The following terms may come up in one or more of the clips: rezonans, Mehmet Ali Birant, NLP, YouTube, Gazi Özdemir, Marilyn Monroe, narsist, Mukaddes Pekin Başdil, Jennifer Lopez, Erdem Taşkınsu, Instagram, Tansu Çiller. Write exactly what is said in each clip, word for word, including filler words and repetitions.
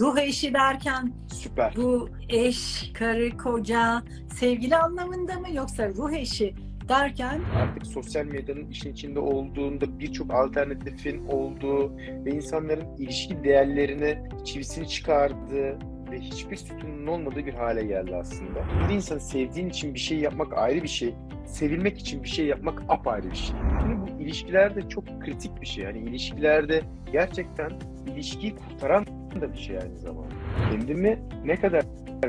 Ruh eşi derken süper. Bu eş, karı, koca, sevgili anlamında mı yoksa ruh eşi derken? Artık sosyal medyanın işin içinde olduğunda birçok alternatifin olduğu ve insanların ilişki değerlerini çivisini çıkardığı ve hiçbir sütunun olmadığı bir hale geldi aslında. Bir insan sevdiğin için bir şey yapmak ayrı bir şey, sevilmek için bir şey yapmak apayrı bir şey. Şimdi bu ilişkilerde çok kritik bir şey. Yani ilişkilerde gerçekten ilişkiyi kurtaran da bir şey aynı zamanda. Kendimi ne kadar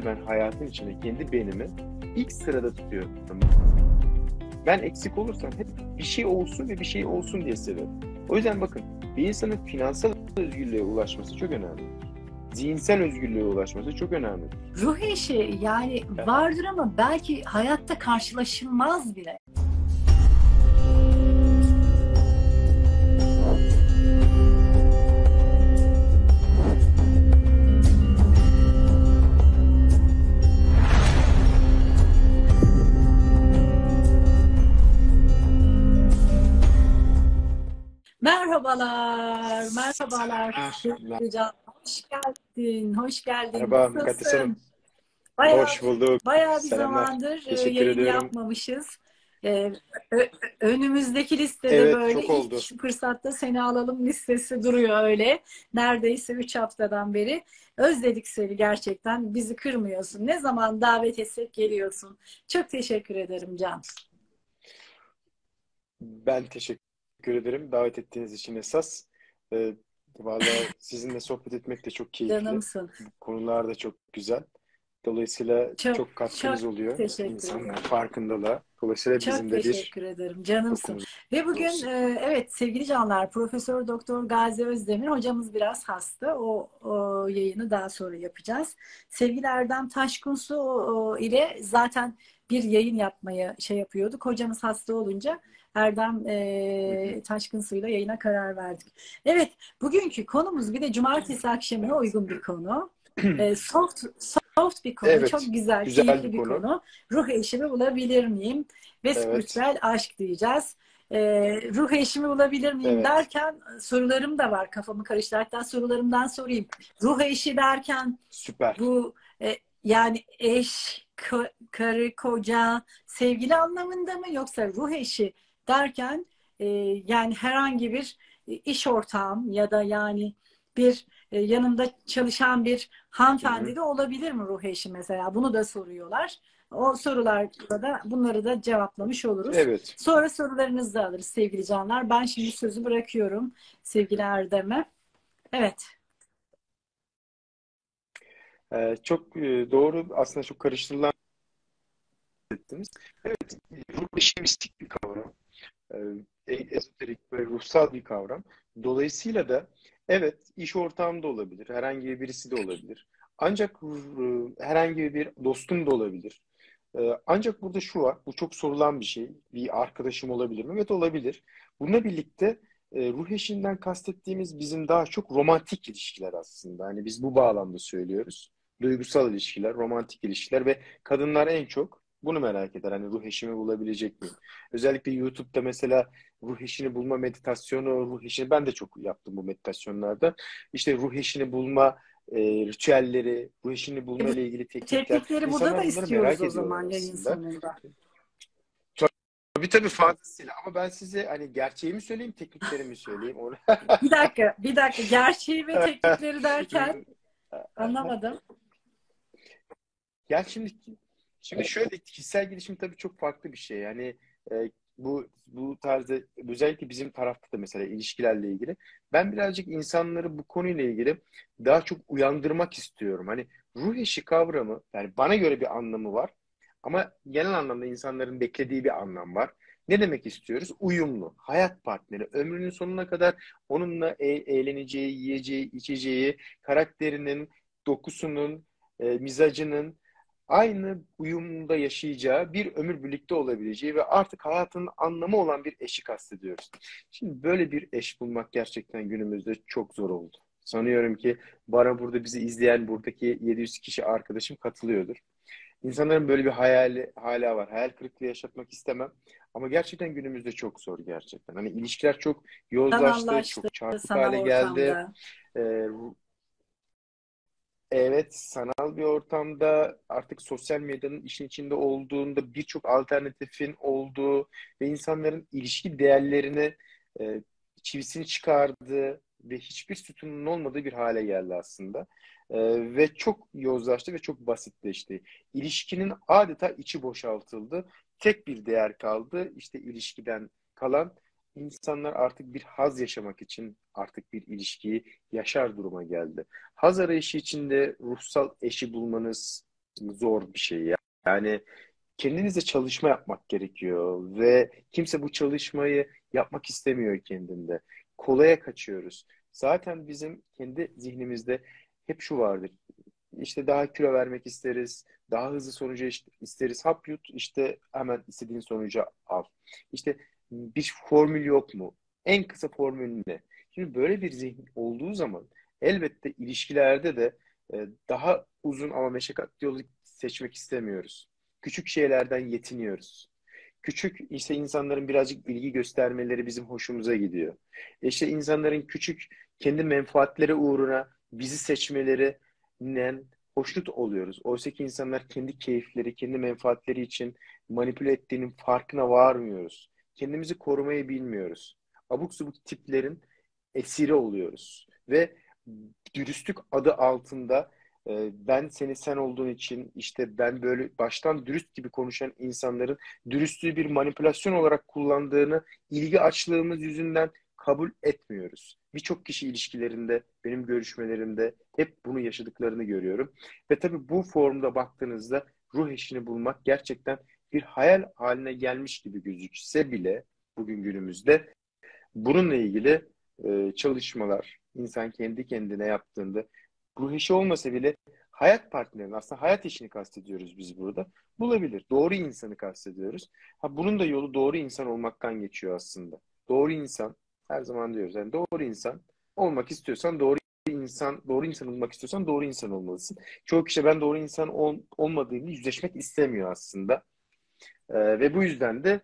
ben hayatın içinde kendi benimi ilk sırada tutuyorum. Ben eksik olursam hep bir şey olsun ve bir şey olsun diye seviyorum. O yüzden bakın bir insanın finansal özgürlüğe ulaşması çok önemli. Zihinsel özgürlüğe ulaşması çok önemli. Ruh eşi yani vardır ama belki hayatta karşılaşılmaz bile. Merhabalar, merhabalar. merhabalar. Hoş geldin, hoş geldin. Merhaba, Mukaddes Hanım. Hoş bulduk. Bayağı bir Selamlar. zamandır Teşekkür yayın ediyorum. yapmamışız. Ee, önümüzdeki listede evet, böyle ilk oldu. fırsatta seni alalım listesi duruyor öyle. Neredeyse üç haftadan beri. Özledik seni gerçekten. Bizi kırmıyorsun. Ne zaman davet etsek geliyorsun. Çok teşekkür ederim Can. Ben teşekkür Teşekkür ederim davet ettiğiniz için esas. E, vallahi sizinle sohbet etmek de çok keyifli. Canımsın. Konular da çok güzel. Dolayısıyla çok, çok katkınız çok oluyor. İnsanlar farkındalar. Dolayısıyla çok bizim de bir teşekkür ederim. Canımsın. Dokunuz. Ve bugün e, evet sevgili canlar Profesör Doktor Gazi Özdemir hocamız biraz hasta. O, o yayını daha sonra yapacağız. Sevgili Erdem Taşkınsu o, ile zaten bir yayın yapmaya şey yapıyorduk. Hocamız hasta olunca Erdem e, Taşkınsu'yla yayına karar verdik. Evet, bugünkü konumuz bir de cumartesi akşamına uygun bir konu. E, soft soft bir konu, evet, çok güzel, güzel keyifli bir konu. konu. Ruh eşimi bulabilir miyim? Ve evet. spiritüel aşk diyeceğiz. E, ruh eşimi bulabilir miyim evet. derken sorularım da var kafamı karıştı. Hatta sorularımdan sorayım. Ruh eşi derken süper. Bu e, yani eş, karı, koca, sevgili anlamında mı yoksa ruh eşi derken e, yani herhangi bir iş ortağım ya da yani bir e, yanımda çalışan bir hanımefendi de olabilir mi ruh eşi mesela? Bunu da soruyorlar. O sorularda da bunları da cevaplamış oluruz. Evet. Sonra sorularınızı da alırız sevgili canlar. Ben şimdi sözü bırakıyorum sevgili Erdem'e. Evet. Ee, çok doğru. Aslında çok karıştırılan ettiniz. Evet. Ruh eşi mistik bir kavram. Ezoterik ve ruhsal bir kavram. Dolayısıyla da evet iş ortağımda olabilir, herhangi birisi de olabilir. Ancak herhangi bir dostum da olabilir. Ancak burada şu var, bu çok sorulan bir şey. Bir arkadaşım olabilir mi? Evet olabilir. Bununla birlikte ruh eşinden kastettiğimiz bizim daha çok romantik ilişkiler aslında. Hani biz bu bağlamda söylüyoruz. Duygusal ilişkiler, romantik ilişkiler ve kadınlar en çok bunu merak eder. Hani ruh eşimi bulabilecek miyim? Özellikle YouTube'da mesela ruh eşini bulma meditasyonu, ruh eşini ben de çok yaptım bu meditasyonlarda. İşte ruh eşini bulma e, ritüelleri, ruh eşini bulma ile ilgili teknikler. Teknikleri burada da istiyoruz o zaman yayın sonunda. Tabii tabii fazlasıyla ama ben size hani gerçeğimi söyleyeyim, tekniklerimi söyleyeyim. Onu... bir dakika, bir dakika. Gerçeği ve teknikleri derken anlamadım. Ya şimdi Şimdi şöyle kişisel gelişim tabii çok farklı bir şey. Yani e, bu bu tarzda özellikle bizim tarafta da mesela ilişkilerle ilgili ben birazcık insanları bu konuyla ilgili daha çok uyandırmak istiyorum. Hani ruh eşi kavramı yani bana göre bir anlamı var ama genel anlamda insanların beklediği bir anlam var. Ne demek istiyoruz? Uyumlu, hayat partneri, ömrünün sonuna kadar onunla e eğleneceği, yiyeceği, içeceği, karakterinin, dokusunun, e, mizacının aynı uyumda yaşayacağı, bir ömür birlikte olabileceği ve artık hayatının anlamı olan bir eşi kastediyoruz. Şimdi böyle bir eş bulmak gerçekten günümüzde çok zor oldu. Sanıyorum ki bana burada bizi izleyen buradaki yedi yüz kişi arkadaşım katılıyordur. İnsanların böyle bir hayali hala var. Hayal kırıklığı yaşatmak istemem. Ama gerçekten günümüzde çok zor gerçekten. Hani ilişkiler çok yozlaştı, çok çarpık hale geldi. Ee, evet sanal bir ortamda artık sosyal medyanın işin içinde olduğunda birçok alternatifin olduğu ve insanların ilişki değerlerini e, çivisini çıkardığı ve hiçbir sütunun olmadığı bir hale geldi aslında. E, ve çok yozlaştı ve çok basitleşti. İlişkinin adeta içi boşaltıldı. Tek bir değer kaldı. İşte ilişkiden kalan insanlar artık bir haz yaşamak için artık bir ilişkiyi yaşar duruma geldi. Haz arayışı içinde ruhsal eşi bulmanız zor bir şey. Yani kendinize çalışma yapmak gerekiyor ve kimse bu çalışmayı yapmak istemiyor kendinde. Kolaya kaçıyoruz. Zaten bizim kendi zihnimizde hep şu vardır. İşte daha kilo vermek isteriz, daha hızlı sonucu isteriz. Hap yut, işte hemen istediğin sonucu al. İşte bir formül yok mu? En kısa formül ne? Şimdi böyle bir zihin olduğu zaman elbette ilişkilerde de daha uzun ama meşakkatli yolu seçmek istemiyoruz. Küçük şeylerden yetiniyoruz. Küçük işte insanların birazcık ilgi göstermeleri bizim hoşumuza gidiyor. İşte insanların küçük kendi menfaatleri uğruna bizi seçmeleri hoşnut oluyoruz. Oysa ki insanlar kendi keyifleri, kendi menfaatleri için manipüle ettiğinin farkına varmıyoruz. Kendimizi korumayı bilmiyoruz. Abuk subuk tiplerin esiri oluyoruz. Ve dürüstlük adı altında ben seni sen olduğun için, işte ben böyle baştan dürüst gibi konuşan insanların dürüstlüğü bir manipülasyon olarak kullandığını ilgi açlığımız yüzünden kabul etmiyoruz. Birçok kişi ilişkilerinde, benim görüşmelerimde hep bunu yaşadıklarını görüyorum. Ve tabii bu formda baktığınızda ruh eşini bulmak gerçekten bir hayal haline gelmiş gibi gözükse bile bugün günümüzde bununla ilgili e, çalışmalar, insan kendi kendine yaptığında ruh eşi olmasa bile hayat partnerini, aslında hayat eşini kastediyoruz biz burada, bulabilir. Doğru insanı kastediyoruz. Ha, bunun da yolu doğru insan olmaktan geçiyor aslında. Doğru insan, her zaman diyoruz, yani doğru insan olmak istiyorsan doğru insan, doğru insan olmak istiyorsan doğru insan olmalısın. Çoğu kişi ben doğru insan ol, olmadığını yüzleşmek istemiyor aslında. Ee, ve bu yüzden de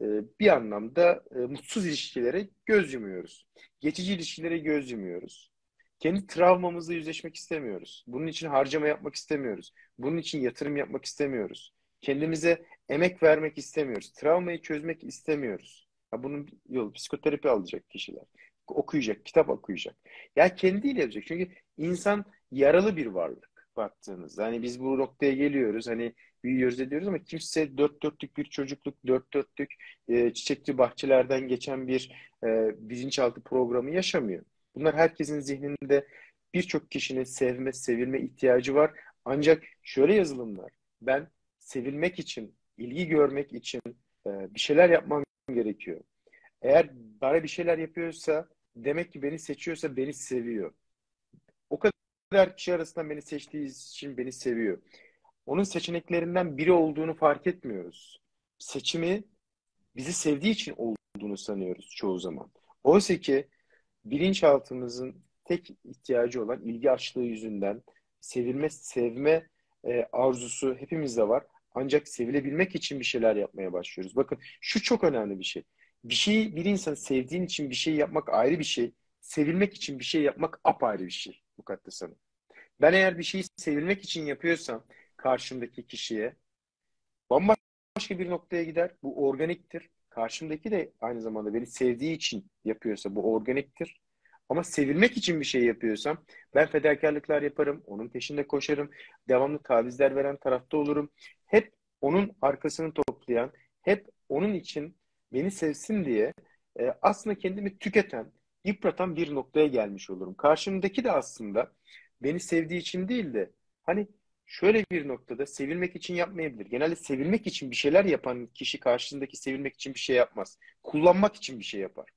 e, bir anlamda e, mutsuz ilişkilere göz yumuyoruz. Geçici ilişkilere göz yumuyoruz. Kendi travmamızla yüzleşmek istemiyoruz. Bunun için harcama yapmak istemiyoruz. Bunun için yatırım yapmak istemiyoruz. Kendimize emek vermek istemiyoruz. Travmayı çözmek istemiyoruz. Ya bunun yolu psikoterapi alacak kişiler. Okuyacak, kitap okuyacak. Ya kendiyle yapacak. Çünkü insan yaralı bir varlık baktığınızda. Hani biz bu noktaya geliyoruz. Hani büyüyoruz ediyoruz ama kimse dört dörtlük bir çocukluk, dört dörtlük e, çiçekli bahçelerden geçen bir e, bilinçaltı programı yaşamıyor. Bunlar herkesin zihninde, birçok kişinin sevme, sevilme ihtiyacı var. Ancak şöyle yazılımlar, ben sevilmek için, ilgi görmek için e, bir şeyler yapmam gerekiyor. Eğer bana bir şeyler yapıyorsa, demek ki beni seçiyorsa beni seviyor. O kadar kişi arasında beni seçtiği için beni seviyor. Onun seçeneklerinden biri olduğunu fark etmiyoruz. Seçimi bizi sevdiği için olduğunu sanıyoruz çoğu zaman. Oysa ki bilinçaltımızın tek ihtiyacı olan ilgi açlığı yüzünden sevilme, sevme e, arzusu hepimizde var. Ancak sevilebilmek için bir şeyler yapmaya başlıyoruz. Bakın şu çok önemli bir şey. Bir şeyi, bir insanı sevdiğin için bir şey yapmak ayrı bir şey. Sevilmek için bir şey yapmak apayrı bir şey Mukaddes Hanım. Ben eğer bir şeyi sevilmek için yapıyorsam karşımdaki kişiye, bambaşka bir noktaya gider. Bu organiktir. Karşımdaki de aynı zamanda beni sevdiği için yapıyorsa bu organiktir. Ama sevilmek için bir şey yapıyorsam ben fedakarlıklar yaparım. Onun peşinde koşarım. Devamlı tavizler veren tarafta olurum. Hep onun arkasını toplayan, hep onun için beni sevsin diye e, aslında kendimi tüketen, yıpratan bir noktaya gelmiş olurum. Karşımdaki de aslında beni sevdiği için değil de hani şöyle bir noktada sevilmek için yapmayabilir. Genelde sevilmek için bir şeyler yapan kişi karşısındaki sevilmek için bir şey yapmaz. Kullanmak için bir şey yapar.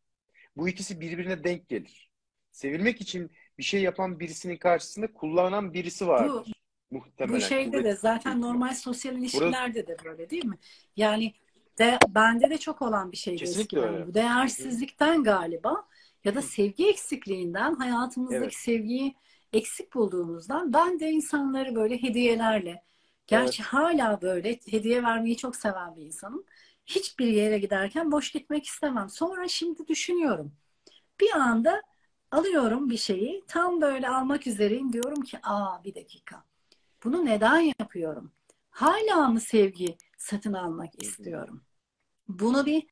Bu ikisi birbirine denk gelir. Sevilmek için bir şey yapan birisinin karşısında kullanan birisi vardır. Bu, muhtemelen. Bu şeyde de zaten normal sosyal ilişkilerde de böyle değil mi? Yani de, bende de çok olan bir şey. Bu değersizlikten galiba ya da sevgi eksikliğinden, hayatımızdaki evet. sevgiyi eksik bulduğumuzdan ben de insanları böyle hediyelerle, gerçi evet. hala böyle hediye vermeyi çok seven bir insanım. Hiçbir yere giderken boş gitmek istemem. Sonra şimdi düşünüyorum. Bir anda Alıyorum bir şeyi, tam böyle almak üzereyim, diyorum ki aa bir dakika, bunu neden yapıyorum? Hala mı sevgi satın almak istiyorum? Bunu bir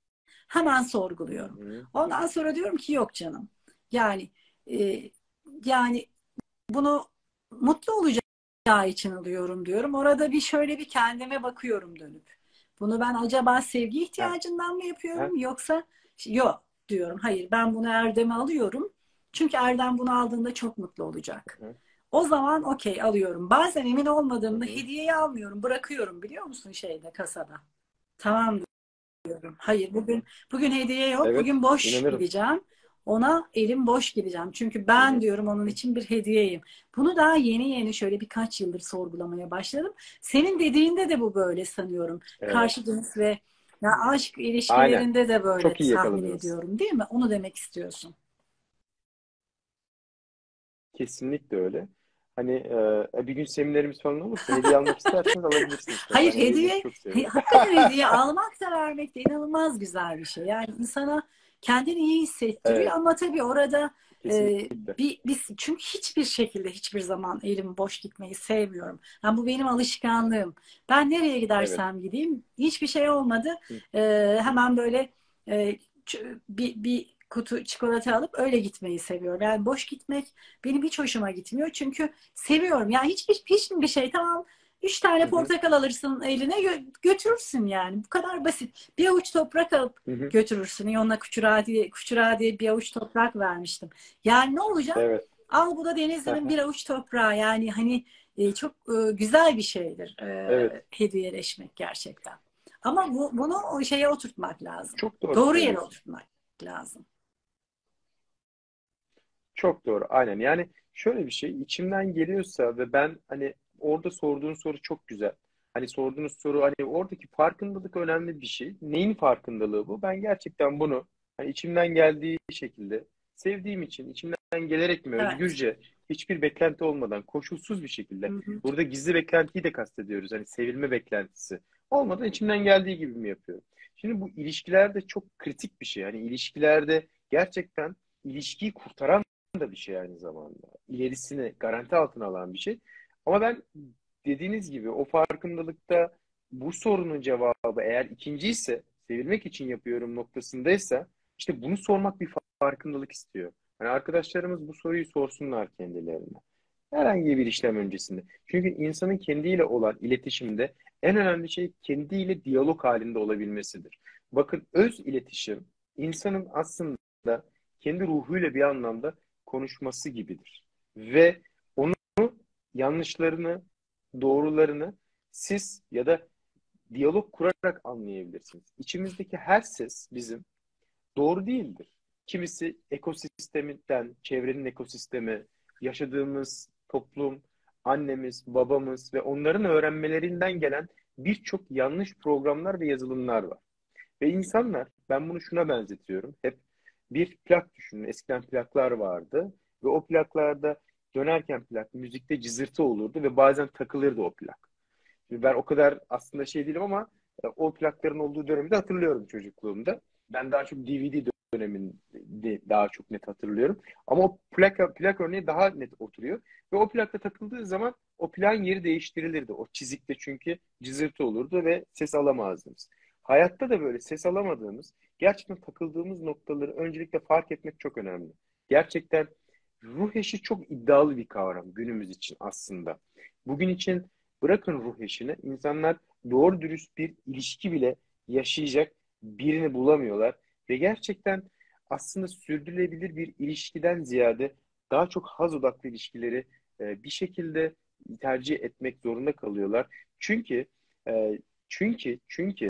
hemen sorguluyorum. Ondan sonra diyorum ki yok canım. Yani e, yani bunu mutlu olacağı için alıyorum diyorum. Orada bir şöyle bir kendime bakıyorum dönüp. Bunu ben acaba sevgi ihtiyacından mı yapıyorum yoksa yok diyorum. Hayır, ben bunu Erdem'e alıyorum. Çünkü Erdem bunu aldığında çok mutlu olacak. O zaman okey, alıyorum. Bazen emin olmadığımda hediyeyi almıyorum. Bırakıyorum, biliyor musun, şeyde, kasada. Tamam diyorum. Hayır, bugün bugün hediye yok. Evet, bugün boş inanırım. Gideceğim. Ona elim boş gideceğim. Çünkü ben evet. diyorum onun için bir hediyeyim. Bunu daha yeni yeni şöyle birkaç yıldır sorgulamaya başladım. Senin dediğinde de bu böyle sanıyorum. Evet. Karşı cins ve ya aşk ilişkilerinde Aynen. de böyle tahmin ediyorum, değil mi? Onu demek istiyorsun. Kesinlikle öyle. Hani e, bir gün seminerimiz falan olursa hediye almak isterseniz alabilirsiniz. Hayır, yani hediye, he, hakikaten hediye almak da vermek de inanılmaz güzel bir şey. Yani insana kendini iyi hissettiriyor evet. ama tabii orada e, bir, bir, çünkü hiçbir şekilde hiçbir zaman elim boş gitmeyi sevmiyorum. Yani bu benim alışkanlığım. Ben nereye gidersem evet. gideyim, hiçbir şey olmadı. E, hemen böyle e, bir, bir kutu çikolata alıp öyle gitmeyi seviyorum. Yani boş gitmek benim hiç hoşuma gitmiyor. Çünkü seviyorum. Yani hiçbir hiçbir şey, tamam üç tane portakal Hı -hı. alırsın eline, gö götürürsün yani. Bu kadar basit. Bir avuç toprak alıp Hı -hı. götürürsün. Yonla Küçüra diye, Küçüra diye bir avuç toprak vermiştim. Yani ne olacak? Evet. Al, bu da Denizli'nin bir avuç toprağı. Yani hani e, çok e, güzel bir şeydir e, evet. hediyeleşmek gerçekten. Ama bu, bunu o şeye oturtmak lazım. Çok doğru. Doğru yere oturtmak lazım. Çok doğru. Aynen. Yani şöyle bir şey, içimden geliyorsa ve ben hani orada sorduğun soru çok güzel. Hani sorduğunuz soru, hani oradaki farkındalık önemli bir şey. Neyin farkındalığı bu? Ben gerçekten bunu hani içimden geldiği şekilde, sevdiğim için, içimden gelerek mi, evet. özgürce, hiçbir beklenti olmadan, koşulsuz bir şekilde. Hı hı. Burada gizli beklentiyi de kastediyoruz. Hani sevilme beklentisi olmadan içimden geldiği gibi mi yapıyorum? Şimdi bu ilişkilerde çok kritik bir şey. Hani ilişkilerde gerçekten ilişkiyi kurtaran da bir şey aynı zamanda. İlerisini garanti altına alan bir şey. Ama ben dediğiniz gibi o farkındalıkta bu sorunun cevabı eğer ikinci ise, sevilmek için yapıyorum noktasındaysa, işte bunu sormak bir farkındalık istiyor. Yani arkadaşlarımız bu soruyu sorsunlar kendilerine. Herhangi bir işlem öncesinde. Çünkü insanın kendiyle olan iletişimde en önemli şey kendiyle diyalog halinde olabilmesidir. Bakın, öz iletişim insanın aslında kendi ruhuyla bir anlamda konuşması gibidir. Ve onu, yanlışlarını, doğrularını siz ya da diyalog kurarak anlayabilirsiniz. İçimizdeki her ses bizim doğru değildir. Kimisi ekosisteminden, çevrenin ekosistemi, yaşadığımız toplum, annemiz, babamız ve onların öğrenmelerinden gelen birçok yanlış programlar ve yazılımlar var. Ve insanlar, ben bunu şuna benzetiyorum, hep bir plak düşünün. Eskiden plaklar vardı ve o plaklarda dönerken plak, müzikte cızırtı olurdu ve bazen takılırdı o plak. Şimdi ben o kadar aslında şey değilim ama o plakların olduğu dönemi de hatırlıyorum çocukluğumda. Ben daha çok D V D döneminde daha çok net hatırlıyorum. Ama o plak, plak örneği daha net oturuyor. Ve o plakta takıldığı zaman o plağın yeri değiştirilirdi. O çizikte çünkü cızırtı olurdu ve ses alamazdınız. Hayatta da böyle ses alamadığımız, gerçekten takıldığımız noktaları öncelikle fark etmek çok önemli. Gerçekten ruh eşi çok iddialı bir kavram günümüz için aslında. Bugün için bırakın ruh eşini, insanlar doğru dürüst bir ilişki bile yaşayacak birini bulamıyorlar. Ve gerçekten aslında sürdürülebilir bir ilişkiden ziyade daha çok haz odaklı ilişkileri bir şekilde tercih etmek zorunda kalıyorlar. Çünkü çünkü çünkü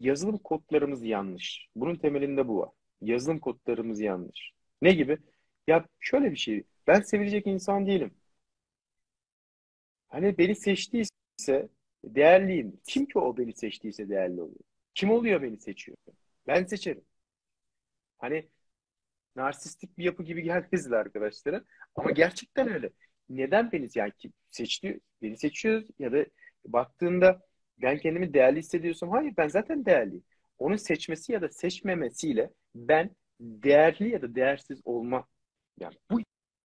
yazılım kodlarımız yanlış. Bunun temelinde bu var. Yazılım kodlarımız yanlış. Ne gibi? Ya şöyle bir şey. Ben sevilecek insan değilim. Hani beni seçtiyse değerliyim. Kim ki o beni seçtiyse değerli oluyor? Kim oluyor beni seçiyor? Ben seçerim. Hani narsistik bir yapı gibi gelmezdi arkadaşlara. Ama gerçekten öyle. Neden beni yani kim seçti, beni seçiyoruz ya da baktığında ben kendimi değerli hissediyorsam, hayır ben zaten değerliyim. Onun seçmesi ya da seçmemesiyle ben değerli ya da değersiz olmam. Yani bu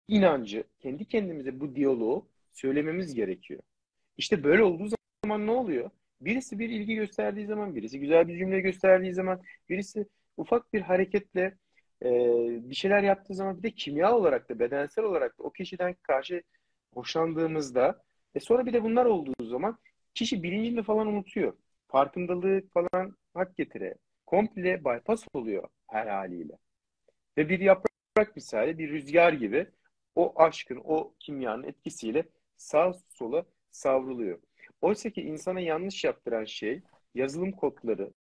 inancı, kendi kendimize bu diyaloğu söylememiz gerekiyor. İşte böyle olduğu zaman ne oluyor? Birisi bir ilgi gösterdiği zaman, birisi güzel bir cümle gösterdiği zaman, birisi ufak bir hareketle e, bir şeyler yaptığı zaman, bir de kimya olarak da, bedensel olarak da o kişiden karşı hoşlandığımızda e sonra bir de bunlar olduğu zaman kişi bilincini falan unutuyor. Farkındalığı falan hak getire. Komple bypass oluyor her haliyle. Ve bir yaprak misali, bir rüzgar gibi o aşkın, o kimyanın etkisiyle sağa sola savruluyor. Oysa ki insana yanlış yaptıran şey yazılım kodları.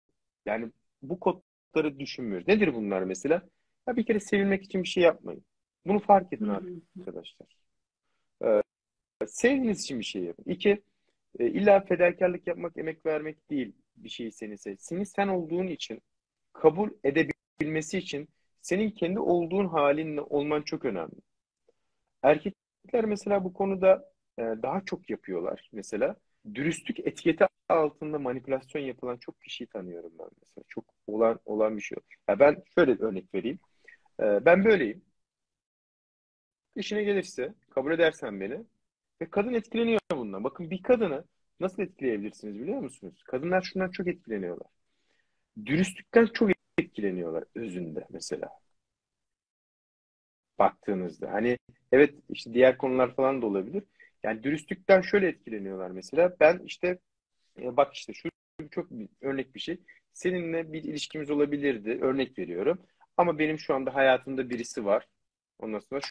Yani bu kodları düşünmüyoruz. Nedir bunlar mesela? Ya bir kere sevilmek için bir şey yapmayın. Bunu fark edin arkadaşlar. Ee, sevdiğiniz için bir şey yapın. İki, e, illa fedakarlık yapmak, emek vermek değil bir şeyi seni seçsin. Sen olduğun için, kabul edebilmesi için senin kendi olduğun halinle olman çok önemli. Erkekler mesela bu konuda e, daha çok yapıyorlar mesela. Dürüstlük etiketi altında manipülasyon yapılan çok kişiyi tanıyorum ben mesela. Çok olan olan bir şey. Ya ben şöyle örnek vereyim. Ee, ben böyleyim. İşine gelirse, kabul edersen beni. Ve kadın etkileniyor bundan. Bakın bir kadını nasıl etkileyebilirsiniz biliyor musunuz? Kadınlar şundan çok etkileniyorlar. Dürüstlükten çok etkileniyorlar özünde mesela. Baktığınızda. Hani evet işte diğer konular falan da olabilir. Yani dürüstlükten şöyle etkileniyorlar mesela. Ben işte e, bak işte şu çok örnek bir şey. Seninle bir ilişkimiz olabilirdi. Örnek veriyorum. Ama benim şu anda hayatımda birisi var. Ondan sonra şu,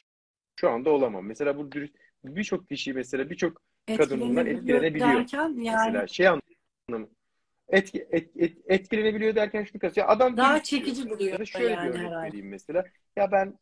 şu anda olamam. Mesela bu dürüst birçok kişi mesela birçok kadından etkilenebiliyor. Derken yani... Mesela şey anlamı. Etki, et, et, etkilenebiliyor derken şunu kastediyor. Adam daha çekici buluyor. Şöyle yani, bir örnek herhalde. Vereyim mesela. Ya ben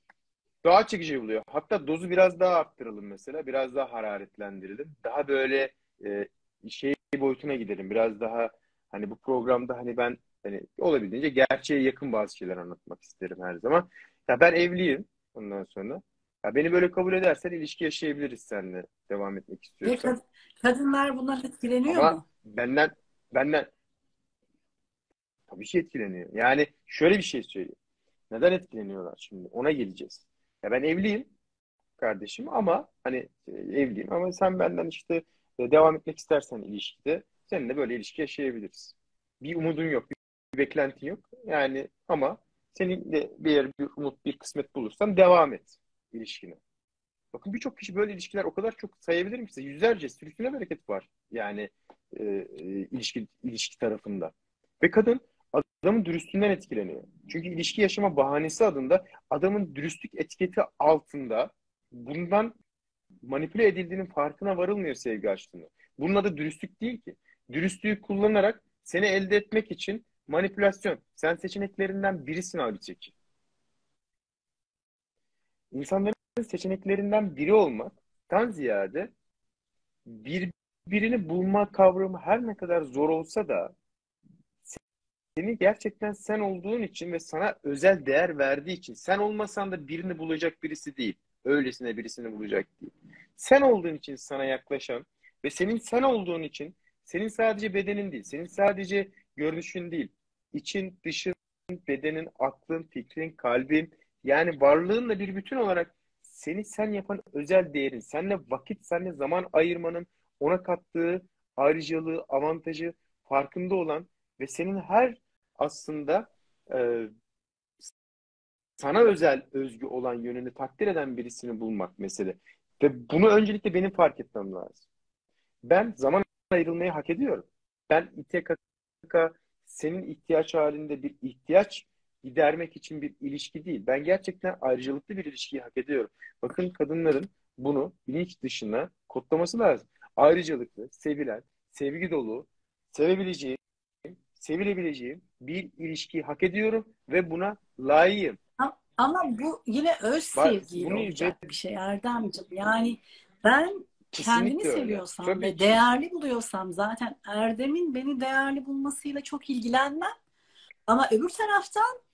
daha çekici buluyor. Hatta dozu biraz daha arttıralım mesela. Biraz daha hararetlendirelim. Daha böyle e, şey boyutuna gidelim. Biraz daha hani bu programda hani ben hani olabildiğince gerçeğe yakın bazı şeyler anlatmak isterim her zaman. Ya ben evliyim ondan sonra. Ya beni böyle kabul edersen ilişki yaşayabiliriz seninle. Devam etmek istiyorsan. Kad kadınlar bunlar etkileniyor ama mu? Benden, benden tabii ki etkileniyor. Yani şöyle bir şey söyleyeyim. Neden etkileniyorlar şimdi? Ona geleceğiz. Ya ben evliyim kardeşim ama hani evliyim ama sen benden işte devam etmek istersen ilişkide seninle böyle ilişki yaşayabiliriz. Bir umudun yok, bir beklentin yok. Yani ama senin de bir yer, bir umut, bir kısmet bulursan devam et ilişkine. Bakın birçok kişi böyle ilişkiler o kadar çok sayabilirim ki size yüzlerce sürüsüne bereket var. Yani e, e, ilişki ilişki tarafında. Ve kadın adamın dürüstlüğünden etkileniyor. Çünkü ilişki yaşama bahanesi adında adamın dürüstlük etiketi altında bundan manipüle edildiğinin farkına varılmıyor sevgi aşkına. Bunun adı dürüstlük değil ki. Dürüstlüğü kullanarak seni elde etmek için manipülasyon. Sen seçeneklerinden birisin abiceki. İnsanların seçeneklerinden biri olmaktan ziyade birbirini bulma kavramı her ne kadar zor olsa da seni gerçekten sen olduğun için ve sana özel değer verdiği için sen olmasan da birini bulacak birisi değil. Öylesine birisini bulacak değil. Sen olduğun için sana yaklaşan ve senin sen olduğun için senin sadece bedenin değil, senin sadece görünüşün değil. İçin, dışın, bedenin, aklın, fikrin, kalbin yani varlığınla bir bütün olarak seni sen yapan özel değerin, seninle vakit, seninle zaman ayırmanın ona kattığı ayrıcalığı, avantajı farkında olan ve senin her aslında e, sana özel özgü olan yönünü takdir eden birisini bulmak mesele. Ve bunu öncelikle benim fark etmem lazım. Ben zaman ayrılmayı hak ediyorum. Ben İ T K K senin ihtiyaç halinde bir ihtiyaç gidermek için bir ilişki değil. Ben gerçekten ayrıcalıklı bir ilişkiyi hak ediyorum. Bakın kadınların bunu bilinç dışına kodlaması lazım. Ayrıcalıklı, sevilen, sevgi dolu, sevebileceği, sevilebileceğim bir ilişkiyi hak ediyorum ve buna layığım. Ama bu yine öz sevgiyle olacak bir şey Erdemciğim. Yani ben kesinlikle kendimi öyle seviyorsam tabii ve ki değerli buluyorsam zaten Erdem'in beni değerli bulmasıyla çok ilgilenmem. Ama öbür taraftan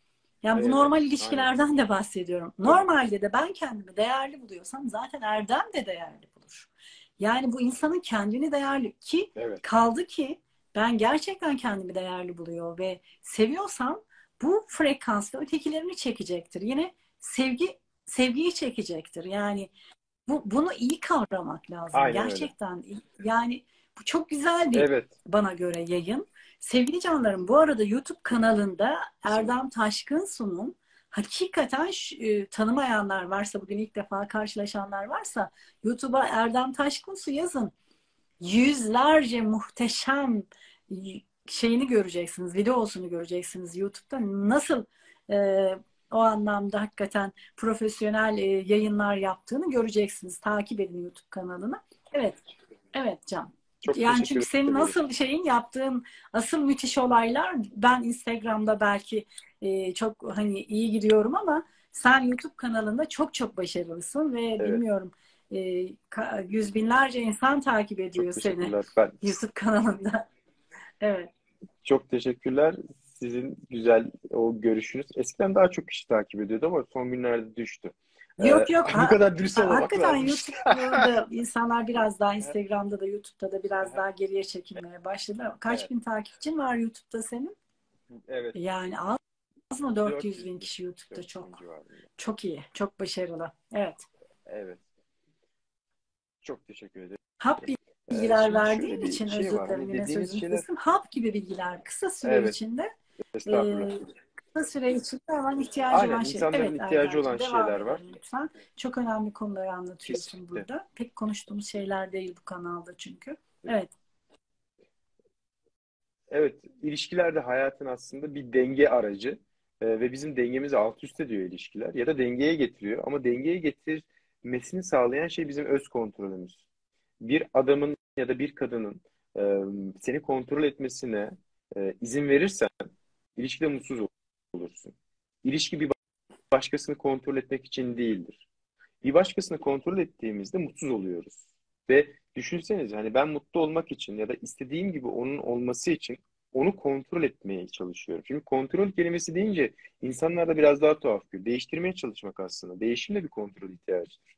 yani evet, bu normal ilişkilerden aynen de bahsediyorum. Normalde de ben kendimi değerli buluyorsam zaten Erdem de değerli bulur. Yani bu insanın kendini değerli ki evet, kaldı ki ben gerçekten kendimi değerli buluyor ve seviyorsam bu frekansla ötekilerini çekecektir. Yine sevgi sevgiyi çekecektir. Yani bu, bunu iyi kavramak lazım. Aynen gerçekten. Öyle. Yani bu çok güzel bir evet. bana göre yayın. Sevgili canlarım, bu arada YouTube kanalında Erdem Taşkınsu'nun hakikaten e, tanımayanlar varsa, bugün ilk defa karşılaşanlar varsa YouTube'a Erdem Taşkınsu yazın. Yüzlerce muhteşem şeyini göreceksiniz, videosunu göreceksiniz YouTube'da. Nasıl e, o anlamda hakikaten profesyonel e, yayınlar yaptığını göreceksiniz. Takip edin YouTube kanalını. Evet, evet Can. Çok yani çünkü senin nasıl şeyin yaptığın asıl müthiş olaylar, ben Instagram'da belki e, çok hani iyi gidiyorum ama sen YouTube kanalında çok çok başarılısın ve evet. bilmiyorum e, yüz binlerce insan takip ediyor seni ben. YouTube kanalında. Evet. Çok teşekkürler. Sizin güzel o görüşünüz. Eskiden daha çok kişi takip ediyordu ama son günlerde düştü. Yok yok. Bu kadar dürüst olmak hakikaten varmış. YouTube'da insanlar biraz daha Instagram'da da YouTube'da da biraz daha geriye çekilmeye başladı. Kaç evet. bin takipçin var YouTube'da senin? Evet. Yani az mı dört yüz bin kişi YouTube'da, çok. Çok iyi. Çok başarılı. Evet. Evet. Çok teşekkür ederim. Hap bilgiler ee, verdiğim için şey özür dilerim. Sözünü Hap gibi bilgiler kısa süre evet. içinde. Estağfurullah. E, Kısa süre içinde hemen ihtiyacı Aynen, olan şeyler. Evet, ihtiyacı olan şeyler var. Lütfen. Çok önemli konuları anlatıyorsun Kesinlikle. burada. Pek konuştuğumuz şeyler değil bu kanalda çünkü. Evet. Evet, ilişkiler de hayatın aslında bir denge aracı ee, ve bizim dengemizi alt üst ediyor ilişkiler ya da dengeye getiriyor, ama dengeye getirmesini sağlayan şey bizim öz kontrolümüz. Bir adamın ya da bir kadının e, seni kontrol etmesine e, izin verirsen ilişkide mutsuz olur. olursun. İlişki bir başkasını kontrol etmek için değildir. Bir başkasını kontrol ettiğimizde mutsuz oluyoruz. Ve düşünsenize, hani ben mutlu olmak için ya da istediğim gibi onun olması için onu kontrol etmeye çalışıyorum. Çünkü kontrol kelimesi deyince insanlarda biraz daha tuhaf bir. Değiştirmeye çalışmak aslında. Değişim de bir kontrol ihtiyacıdır.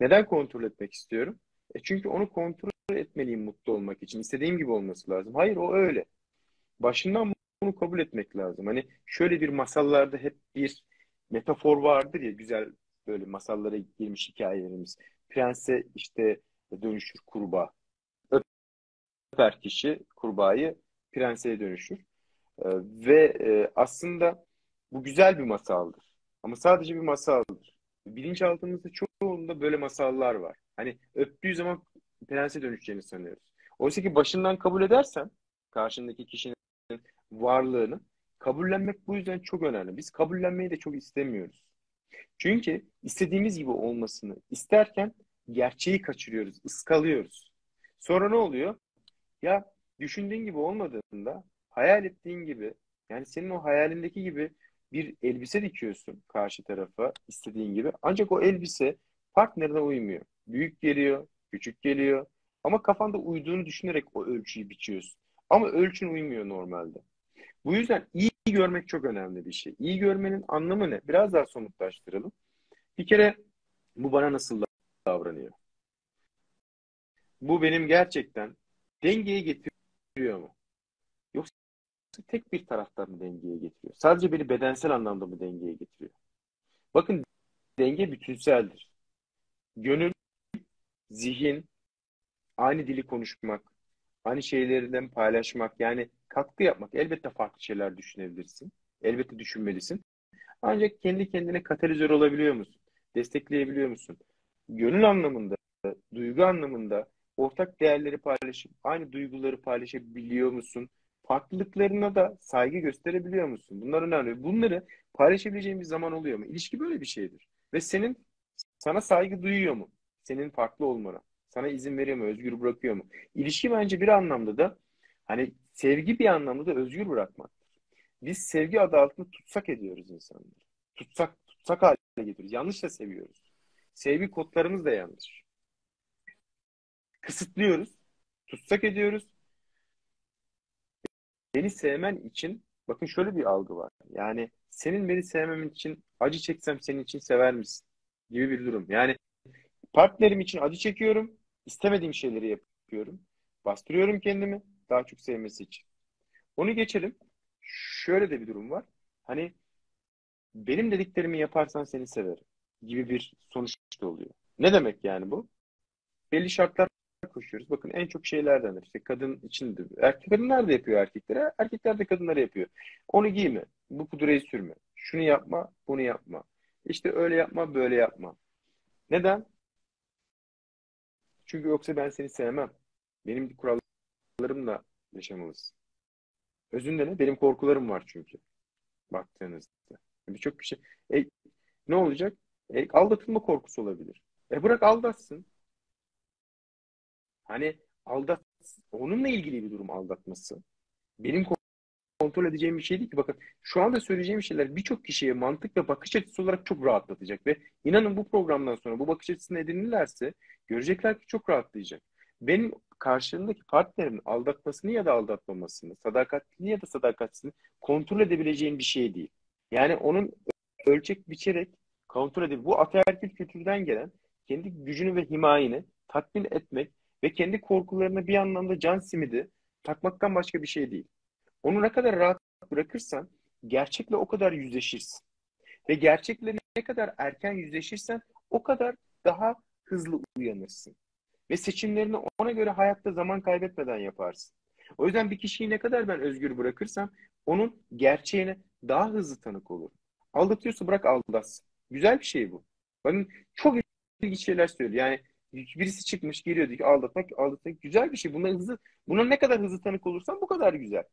Neden kontrol etmek istiyorum? E çünkü onu kontrol etmeliyim mutlu olmak için. İstediğim gibi olması lazım. Hayır, o öyle. Başından bunu kabul etmek lazım. Hani şöyle bir masallarda hep bir metafor vardır ya, güzel böyle masallara girmiş hikayelerimiz. Prense işte dönüşür kurbağa. Öper kişi kurbağayı, prenseye dönüşür. Ve aslında bu güzel bir masaldır. Ama sadece bir masaldır. Bilinçaltımızda çoğunda böyle masallar var. Hani öptüğü zaman prense dönüşeceğini sanıyoruz. Oysa ki başından kabul edersen karşındaki kişinin varlığını, kabullenmek bu yüzden çok önemli. Biz kabullenmeyi de çok istemiyoruz. Çünkü istediğimiz gibi olmasını isterken gerçeği kaçırıyoruz, ıskalıyoruz. Sonra ne oluyor? Ya düşündüğün gibi olmadığında, hayal ettiğin gibi, yani senin o hayalindeki gibi bir elbise dikiyorsun karşı tarafa istediğin gibi. Ancak o elbise partnerine uymuyor. Büyük geliyor, küçük geliyor. Ama kafanda uyduğunu düşünerek o ölçüyü biçiyorsun. Ama ölçün uymuyor normalde. Bu yüzden iyi görmek çok önemli bir şey. İyi görmenin anlamı ne? Biraz daha somutlaştıralım. Bir kere bu bana nasıl davranıyor? Bu benim gerçekten dengeye getiriyor mu? Yoksa tek bir taraftan mı dengeye getiriyor? Sadece beni bedensel anlamda mı dengeye getiriyor? Bakın, denge bütünseldir. Gönül, zihin, aynı dili konuşmak, aynı şeylerden paylaşmak, yani katkı yapmak. Elbette farklı şeyler düşünebilirsin. Elbette düşünmelisin. Ancak kendi kendine katalizör olabiliyor musun? Destekleyebiliyor musun? Gönül anlamında, duygu anlamında ortak değerleri paylaşıp aynı duyguları paylaşabiliyor musun? Farklılıklarına da saygı gösterebiliyor musun? Bunlar önemli. Bunları paylaşabileceğimiz zaman oluyor mu? İlişki böyle bir şeydir. Ve senin sana saygı duyuyor mu? Senin farklı olmana. Sana izin veriyor mu? Özgür bırakıyor mu? İlişki bence bir anlamda da, hani sevgi bir anlamda da özgür bırakmak. Biz sevgi adı altında tutsak ediyoruz insanları. Tutsak, tutsak haline getiriyoruz. Yanlış da seviyoruz. Sevgi kodlarımız da yanlış. Kısıtlıyoruz. Tutsak ediyoruz. Beni sevmen için, bakın şöyle bir algı var. Yani senin beni sevmemin için acı çeksem senin için sever misin? Gibi bir durum. Yani partnerim için acı çekiyorum. İstemediğim şeyleri yapıyorum. Bastırıyorum kendimi daha çok sevmesi için. Onu geçelim. Şöyle de bir durum var. Hani benim dediklerimi yaparsan seni severim. gibi bir sonuç da oluyor. Ne demek yani bu? Belli şartlar koşuyoruz. Bakın en çok şeylerden işte kadın içinde. Kadınlar da yapıyor erkeklere. Erkekler de kadınlara yapıyor. Onu giyme. Bu pudrayı sürme. Şunu yapma. Bunu yapma. İşte öyle yapma. Böyle yapma. Neden? Çünkü yoksa ben seni sevmem. Benim kurallarımla yaşamalısın. Özünde ne? Benim korkularım var çünkü. Baktığınızda. Birçok bir şey. E, ne olacak? E, aldatılma korkusu olabilir. E bırak aldatsın. Hani aldat, onunla ilgili bir durum aldatması. Benim kontrol edeceğim bir şey değil ki. Bakın şu anda söyleyeceğim şeyler birçok kişiye mantık ve bakış açısı olarak çok rahatlatacak. Ve inanın bu programdan sonra bu bakış açısını edinirlerse görecekler ki çok rahatlayacak. Benim karşımdaki partnerimin aldatmasını ya da aldatmamasını, sadakatini ya da sadakatsini kontrol edebileceğim bir şey değil. Yani onun ölçek biçerek kontrol edebileceği, bu ataerkil kültürden gelen kendi gücünü ve himayeni tatmin etmek ve kendi korkularına bir anlamda can simidi takmaktan başka bir şey değil. Onu ne kadar rahat bırakırsan gerçekle o kadar yüzleşirsin. Ve gerçekle ne kadar erken yüzleşirsen o kadar daha hızlı uyanırsın. Ve seçimlerini ona göre hayatta zaman kaybetmeden yaparsın. O yüzden bir kişiyi ne kadar ben özgür bırakırsam onun gerçeğine daha hızlı tanık olur. Aldatıyorsa bırak aldatsın. Güzel bir şey bu. Bakın çok ilginç şeyler söylüyor. Yani birisi çıkmış geliyordu ki aldatmak, aldatmak güzel bir şey. Buna, hızlı, buna ne kadar hızlı tanık olursan bu kadar güzel.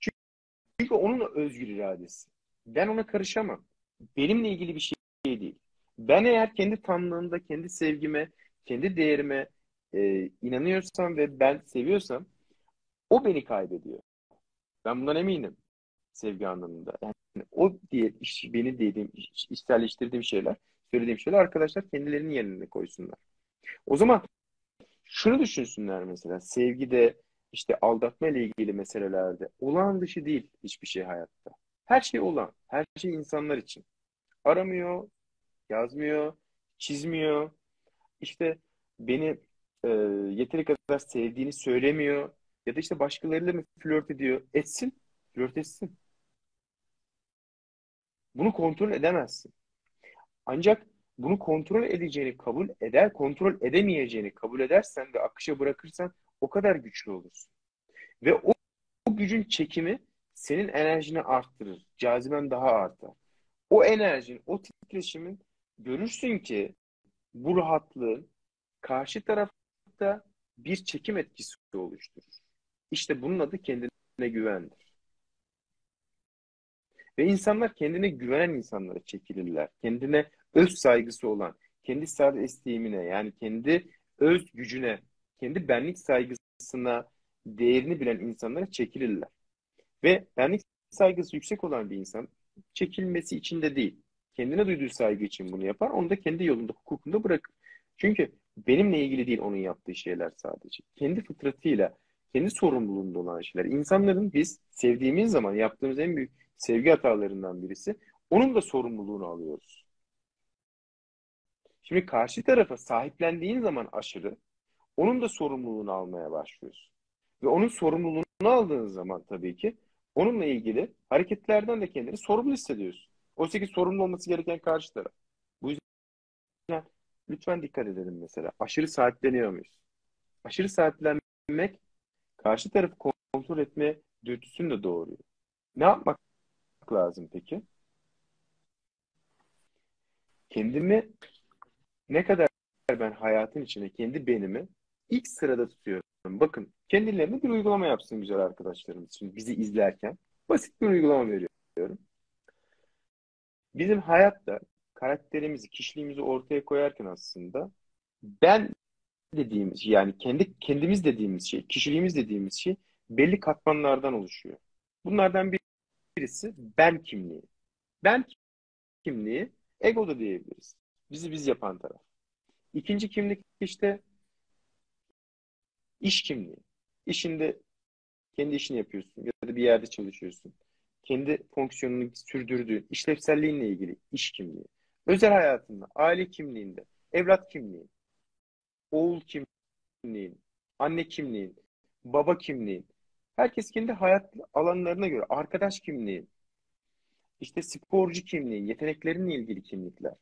Çünkü, çünkü onun özgür iradesi. Ben ona karışamam. Benimle ilgili bir şey değil. Ben eğer kendi tanrılığımda, kendi sevgime, kendi değerime e, inanıyorsam ve ben seviyorsam o beni kaybediyor. Ben bundan eminim. Sevgi anlamında. Yani o diye iş, beni dediğim, iş, içselleştirdiğim şeyler, söylediğim şeyler arkadaşlar kendilerinin yerine koysunlar. O zaman şunu düşünsünler mesela. Sevgide, işte aldatma ile ilgili meselelerde olağan dışı değil hiçbir şey hayatta. Her şey olağan. Her şey insanlar için. Aramıyor, yazmıyor, çizmiyor. İşte beni e, yeteri kadar sevdiğini söylemiyor. Ya da işte başkalarıyla mı flört ediyor? Etsin. Flört etsin. Bunu kontrol edemezsin. Ancak bunu kontrol edeceğini kabul eder, kontrol edemeyeceğini kabul edersen ve akışa bırakırsan o kadar güçlü olursun. Ve o, o gücün çekimi senin enerjini arttırır. Caziben daha artar. O enerjin, o titreşimin görürsün ki bu rahatlığın karşı tarafta bir çekim etkisi oluşturur. İşte bunun adı kendine güvendir. Ve insanlar kendine güvenen insanlara çekilirler. Kendine öz saygısı olan, kendi self-esteem'ine yani kendi öz gücüne, kendi benlik saygısına değerini bilen insanlara çekilirler. Ve benlik saygısı yüksek olan bir insan çekilmesi için de değil. Kendine duyduğu saygı için bunu yapar. Onu da kendi yolunda, hukukunda bırakır. Çünkü benimle ilgili değil onun yaptığı şeyler sadece. Kendi fıtratıyla, kendi sorumluluğunda olan şeyler. İnsanların biz sevdiğimiz zaman yaptığımız en büyük sevgi hatalarından birisi. Onun da sorumluluğunu alıyoruz. Şimdi karşı tarafa sahiplendiğin zaman aşırı, onun da sorumluluğunu almaya başlıyoruz. Ve onun sorumluluğunu aldığın zaman tabii ki onunla ilgili hareketlerden de kendini sorumlu hissediyorsun. Oysa ki sorumlu olması gereken karşı taraf. Bu yüzden lütfen dikkat edelim mesela. Aşırı sahipleniyor muyuz? Aşırı sahiplenmek karşı tarafı kontrol etme dürtüsünü de doğuruyor. Ne yapmak lazım peki? Kendimi ne kadar ben hayatın içinde kendi benimi ilk sırada tutuyorum. Bakın kendilerine bir uygulama yapsın güzel arkadaşlarımız için bizi izlerken. Basit bir uygulama veriyorum. Bizim hayatta karakterimizi, kişiliğimizi ortaya koyarken aslında ben dediğimiz yani kendi kendimiz dediğimiz şey, kişiliğimiz dediğimiz şey belli katmanlardan oluşuyor. Bunlardan birisi ben kimliği. Ben kimliği ego da diyebiliriz. Bizi biz yapan taraf. İkinci kimlik işte iş kimliği. İşinde kendi işini yapıyorsun ya da bir yerde çalışıyorsun. Kendi fonksiyonunu sürdürdüğün işlevselliğinle ilgili iş kimliği. Özel hayatında, aile kimliğinde, evlat kimliği, oğul kimliğin, anne kimliğin, baba kimliğin. Herkes kendi hayat alanlarına göre arkadaş kimliği, işte sporcu kimliği, yeteneklerimle ilgili kimlikler.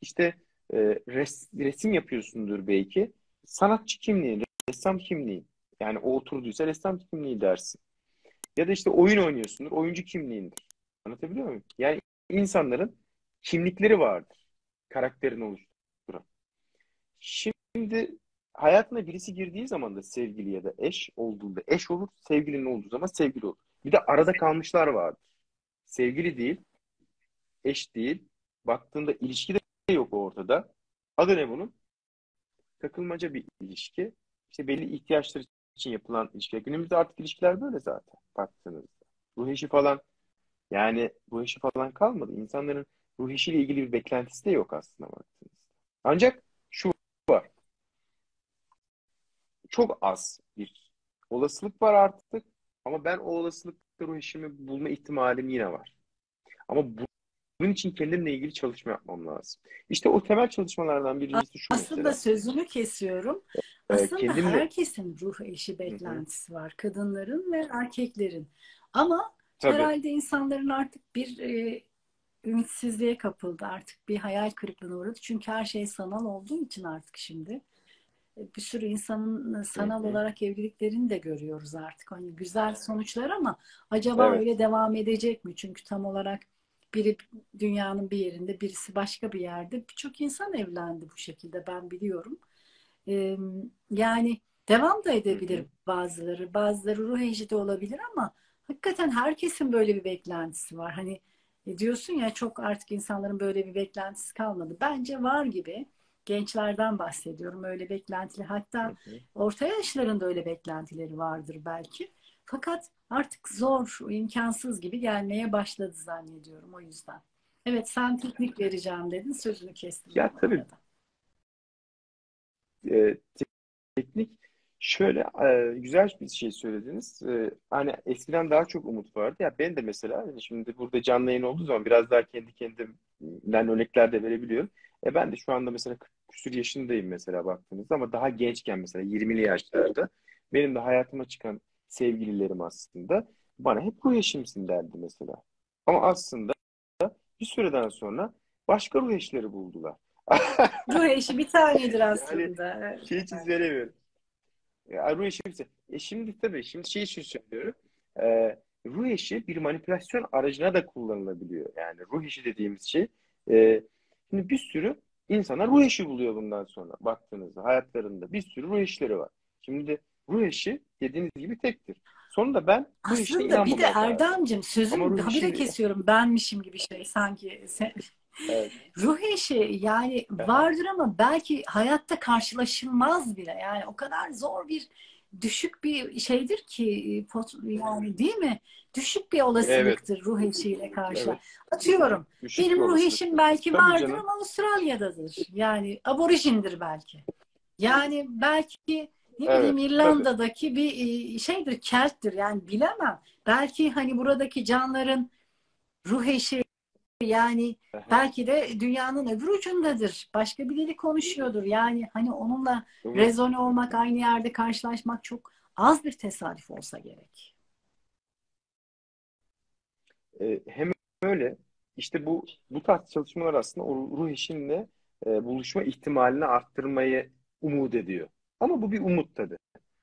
İşte e, res, resim yapıyorsundur belki. Sanatçı kimliği, ressam kimliği. Yani o oturduysa ressam kimliği dersin. Ya da işte oyun oynuyorsundur, oyuncu kimliğindir. Anlatabiliyor muyum? Yani insanların kimlikleri vardır. Karakterini oluşturan. Şimdi hayatına birisi girdiği zaman da sevgili ya da eş olduğunda eş olur, sevgilinin olduğu zaman sevgili olur. Bir de arada kalmışlar vardır. Sevgili değil, eş değil. Baktığında ilişki de yok ortada. Adı ne bunun? Takılmaca bir ilişki. İşte belli ihtiyaçlar için yapılan ilişkiler. Günümüzde artık ilişkiler böyle zaten baktığınızda. Ruh eşi falan yani ruh eşi falan kalmadı. İnsanların ruh eşiyle ilgili bir beklentisi de yok aslında baktığınızda. Ancak şu var. Çok az bir olasılık var artık ama ben o olasılıkta ruh eşimi bulma ihtimalim yine var. Ama bu bunun için kendimle ilgili çalışma yapmam lazım. İşte o temel çalışmalardan birincisi şu. Aslında mesela. Sözünü kesiyorum. Aslında kendimle... herkesin ruh eşi beklentisi Hı-hı. var. Kadınların ve erkeklerin. Ama Tabii. herhalde insanların artık bir e, ümitsizliğe kapıldı. Artık bir hayal kırıklığına uğradı. Çünkü her şey sanal olduğu için artık şimdi. Bir sürü insanın sanal Hı-hı. olarak evliliklerini de görüyoruz artık. Hani güzel sonuçlar ama acaba evet. öyle devam edecek mi? Çünkü tam olarak biri dünyanın bir yerinde, birisi başka bir yerde. Birçok insan evlendi bu şekilde, ben biliyorum. Ee, yani devam da edebilir Hı-hı. bazıları. Bazıları ruh eşi de olabilir ama hakikaten herkesin böyle bir beklentisi var. Hani diyorsun ya çok artık insanların böyle bir beklentisi kalmadı. Bence var gibi. Gençlerden bahsediyorum öyle beklentileri. Hatta Hı-hı. orta yaşlarında öyle beklentileri vardır belki. Fakat artık zor, imkansız gibi gelmeye başladı zannediyorum o yüzden. Evet, sen teknik vereceğim dedin, sözünü kestim. Ya tabii. E, teknik şöyle e, güzel bir şey söylediniz. E, hani eskiden daha çok umut vardı. Ya ben de mesela şimdi burada canlı yayın olduğu zaman biraz daha kendi kendimden örnekler de verebiliyorum. E ben de şu anda mesela kırk küsur yaşındayım mesela baktığınızda ama daha gençken mesela yirmili yaşlarda benim de hayatıma çıkan sevgililerim aslında bana hep ruh eşimsin derdi mesela. Ama aslında bir süreden sonra başka ruh eşleri buldular. Ruh eşi bir tanedir aslında. Yani şeyi çizdiremiyorum. Ya, ruh eşimsin. E şimdi tabii şimdi şey için söylüyorum. E, ruh eşi bir manipülasyon aracına da kullanılabiliyor. Yani ruh eşi dediğimiz şey. E, şimdi bir sürü insanlar ruh eşi buluyor bundan sonra. Baktığınızda hayatlarında bir sürü ruh eşleri var. Şimdi de ruh eşi dediğiniz gibi tektir. Sonunda ben bu işe inanmam. Aslında bir de Erdem'cim sözümü habire kesiyorum. Benmişim gibi şey sanki. Evet. Ruh eşi yani evet. vardır ama belki hayatta karşılaşılmaz bile. Yani o kadar zor bir düşük bir şeydir ki yani değil mi? Düşük bir olasılıktır evet. ruh eşiyle karşı. Evet. Atıyorum. Düşük benim ruh eşim belki Tabii vardır canım. ama Avustralya'dadır. Yani aborijindir belki. Yani belki Ne evet, bileyim İrlanda'daki tabii. bir şeydir, kelttir yani bilemem. Belki hani buradaki canların ruh eşi yani Aha. belki de dünyanın öbür ucundadır. Başka bir dili konuşuyordur. Yani hani onunla evet. rezone olmak, aynı yerde karşılaşmak çok az bir tesadüf olsa gerek. Ee, hem öyle işte bu bu tarz çalışmalar aslında ruh eşinle e, buluşma ihtimalini arttırmayı umut ediyor. Ama bu bir umut tabii.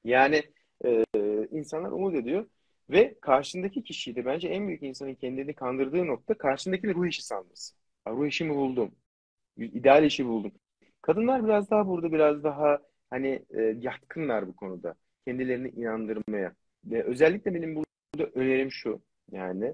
Yani e, insanlar umut ediyor ve karşındaki kişiyi de bence en büyük insanın kendini kandırdığı nokta karşındakini ruh eşi sanması. Ruh eşimi buldum. İdeal eşi buldum. Kadınlar biraz daha burada biraz daha hani e, yatkınlar bu konuda. Kendilerini inandırmaya. Ve özellikle benim burada önerim şu. Yani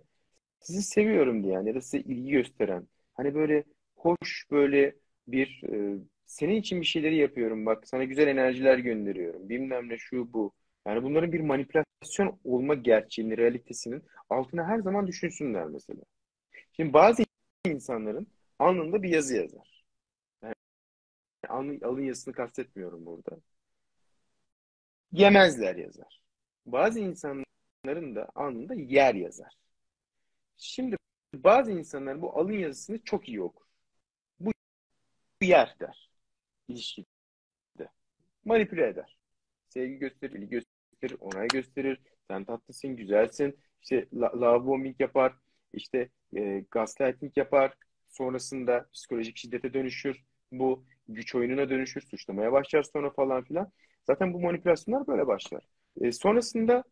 sizi seviyorum diyen ya da size ilgi gösteren hani böyle hoş böyle bir e, senin için bir şeyleri yapıyorum bak. Sana güzel enerjiler gönderiyorum. Bilmem ne şu bu. Yani bunların bir manipülasyon olma gerçeğini, realitesinin altına her zaman düşünsünler mesela. Şimdi bazı insanların alnında bir yazı yazar. Yani alın, alın yazısını kastetmiyorum burada. Yemezler yazar. Bazı insanların da alnında yer yazar. Şimdi bazı insanlar bu alın yazısını çok iyi okur. Bu yer der. İlişkide. Manipüle eder. Sevgi gösterir, ilgi gösterir, onay gösterir. Sen tatlısın, güzelsin. İşte love bombing yapar. İşte e, gaslighting yapar. Sonrasında psikolojik şiddete dönüşür. Bu güç oyununa dönüşür. Suçlamaya başlar sonra falan filan. Zaten bu manipülasyonlar böyle başlar. E, sonrasında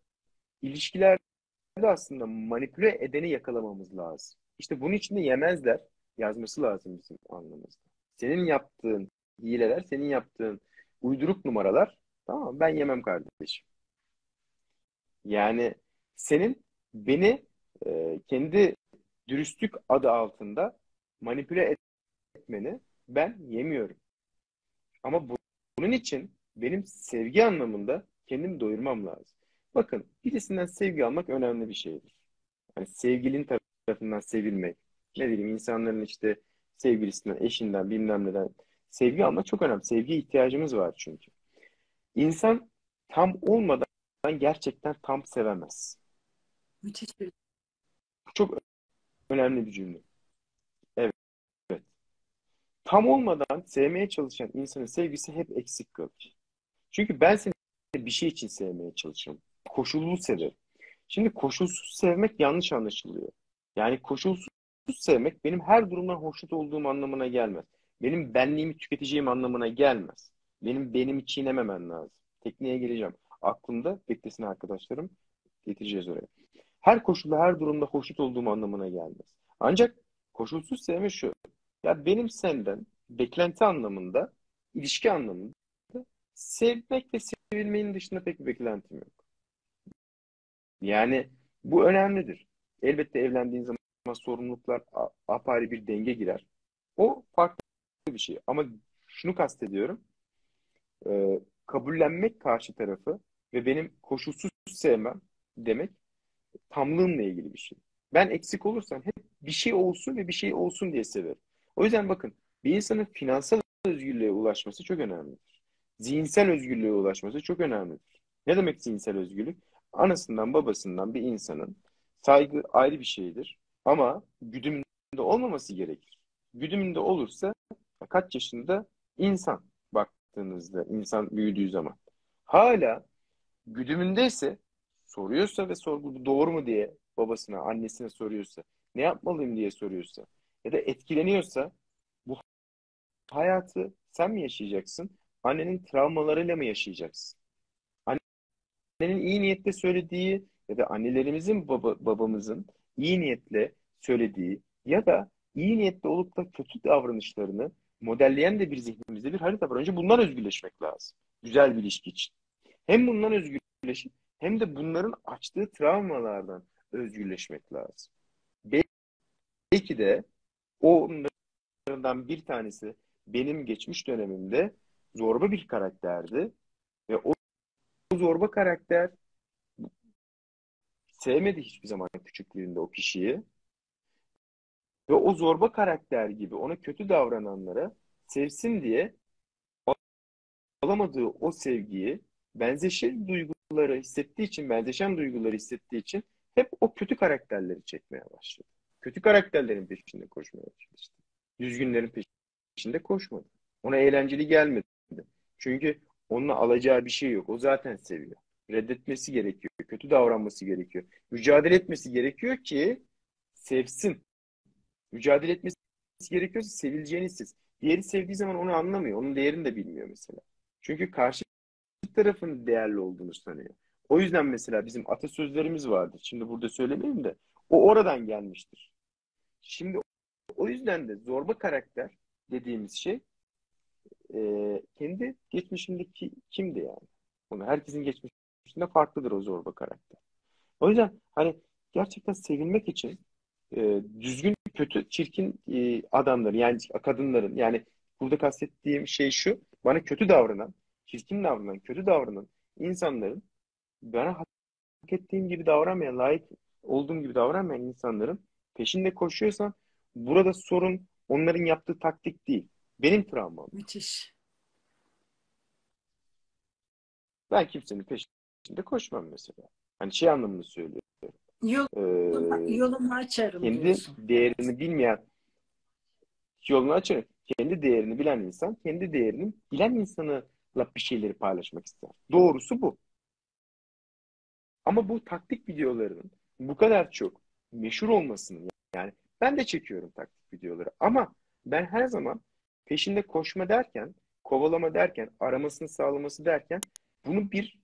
ilişkilerde aslında manipüle edeni yakalamamız lazım. İşte bunun için de Yemezler yazması lazım bizim anlamımızda. Senin yaptığın hileler, senin yaptığın uyduruk numaralar, tamam, ben yemem kardeşim. Yani senin beni e, kendi dürüstlük adı altında manipüle etmeni ben yemiyorum. Ama bu, bunun için benim sevgi anlamında kendimi doyurmam lazım. Bakın, birisinden sevgi almak önemli bir şeydir. Yani sevgilin tarafından sevilmek, ne bileyim insanların işte sevgilisinden, eşinden, bilmem neden sevgi almak çok önemli. Sevgiye ihtiyacımız var çünkü. İnsan tam olmadan gerçekten tam sevemez. Müthiş bir... Çok önemli bir cümle. Evet. Evet. Tam olmadan sevmeye çalışan insanın sevgisi hep eksik kalır. Çünkü ben seni bir şey için sevmeye çalışırım. Koşullu severim. Şimdi koşulsuz sevmek yanlış anlaşılıyor. Yani koşulsuz sevmek benim her durumdan hoşnut olduğum anlamına gelmez. Benim benliğimi tüketeceğim anlamına gelmez. Benim benimi çiğnememen lazım. Tekniğe geleceğim. Aklımda beklesin arkadaşlarım. Getireceğiz oraya. Her koşulda, her durumda hoşnut olduğum anlamına gelmez. Ancak koşulsuz sevme şu. Ya benim senden beklenti anlamında, ilişki anlamında sevmek ve sevilmenin dışında pek bir beklentim yok. Yani bu önemlidir. Elbette evlendiğin zaman sorumluluklar apayrı bir denge girer. O farklı bir şey. Ama şunu kastediyorum. Ee, kabullenmek karşı tarafı ve benim koşulsuz sevmem demek tamlığımla ilgili bir şey. Ben eksik olursam hep bir şey olsun ve bir şey olsun diye severim. O yüzden bakın, bir insanın finansal özgürlüğe ulaşması çok önemlidir. Zihinsel özgürlüğe ulaşması çok önemlidir. Ne demek zihinsel özgürlük? Anasından babasından bir insanın saygı ayrı bir şeydir. Ama güdümünde olmaması gerekir. Güdümünde olursa kaç yaşında insan baktığınızda, insan büyüdüğü zaman. Hala güdümündeyse, soruyorsa ve sorguluyor, doğru mu diye babasına, annesine soruyorsa, ne yapmalıyım diye soruyorsa ya da etkileniyorsa, bu hayatı sen mi yaşayacaksın? Annenin travmalarıyla mı yaşayacaksın? Annenin iyi niyetle söylediği ya da annelerimizin, baba, babamızın iyi niyetle söylediği ya da iyi niyetli olup da kötü davranışlarını modelleyen de bir zihnimizde bir harita var. Önce bundan özgürleşmek lazım. Güzel bir ilişki için. Hem bundan özgürleşip hem de bunların açtığı travmalardan özgürleşmek lazım. Belki de onlardan bir tanesi benim geçmiş dönemimde zorba bir karakterdi ve o zorba karakter sevmedi hiçbir zaman küçüklüğünde o kişiyi. Ve o zorba karakter gibi ona kötü davrananlara sevsin diye alamadığı o sevgiyi, benzeşen duyguları hissettiği için, benzeşen duyguları hissettiği için hep o kötü karakterleri çekmeye başladı. Kötü karakterlerin peşinde koşmaya başladı. Düzgünlerin peşinde koşmadı. Ona eğlenceli gelmedi. Çünkü onunla alacağı bir şey yok. O zaten seviyor. Reddetmesi gerekiyor. Kötü davranması gerekiyor. Mücadele etmesi gerekiyor ki sevsin. Mücadele etmesi gerekiyorsa sevileceğini hissetsin. Diğeri sevdiği zaman onu anlamıyor. Onun değerini de bilmiyor mesela. Çünkü karşı tarafın değerli olduğunu sanıyor. O yüzden mesela bizim atasözlerimiz vardır. Şimdi burada söylemeyeyim de. O oradan gelmiştir. Şimdi o yüzden de zorba karakter dediğimiz şey e, kendi geçmişindeki kimdi yani? Onu herkesin geçmişinde farklıdır o zorba karakter. O yüzden hani gerçekten sevilmek için e, düzgün kötü, çirkin adamların, yani kadınların, yani burada kastettiğim şey şu, bana kötü davranan, çirkin davranan, kötü davranan insanların, bana hak ettiğim gibi davranmayan, layık olduğum gibi davranmayan insanların peşinde koşuyorsan, burada sorun onların yaptığı taktik değil. Benim travmam. Müthiş. Ben kimsenin peşinde koşmam mesela. Hani şey anlamını söylüyorum. Yol, ee, yolunu açarım. Kendi diyorsun. Değerini bilmeyen, yolunu açarım. Kendi değerini bilen insan, kendi değerini bilen insanla bir şeyleri paylaşmak ister. Doğrusu bu. Ama bu taktik videolarının bu kadar çok meşhur olmasının, yani Ben de çekiyorum taktik videoları ama ben her zaman peşinde koşma derken, kovalama derken, aramasını sağlaması derken bunu bir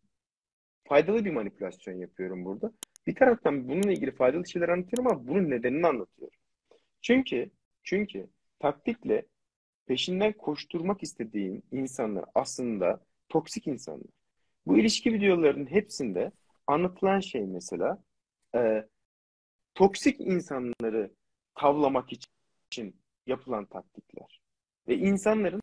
faydalı bir manipülasyon yapıyorum burada. Bir taraftan bununla ilgili faydalı şeyler anlatıyorum ama bunun nedenini anlatıyorum. Çünkü çünkü taktikle peşinden koşturmak istediğin insanlar aslında toksik insanlar. Bu ilişki videolarının hepsinde anlatılan şey mesela e, toksik insanları tavlamak için yapılan taktikler. Ve insanların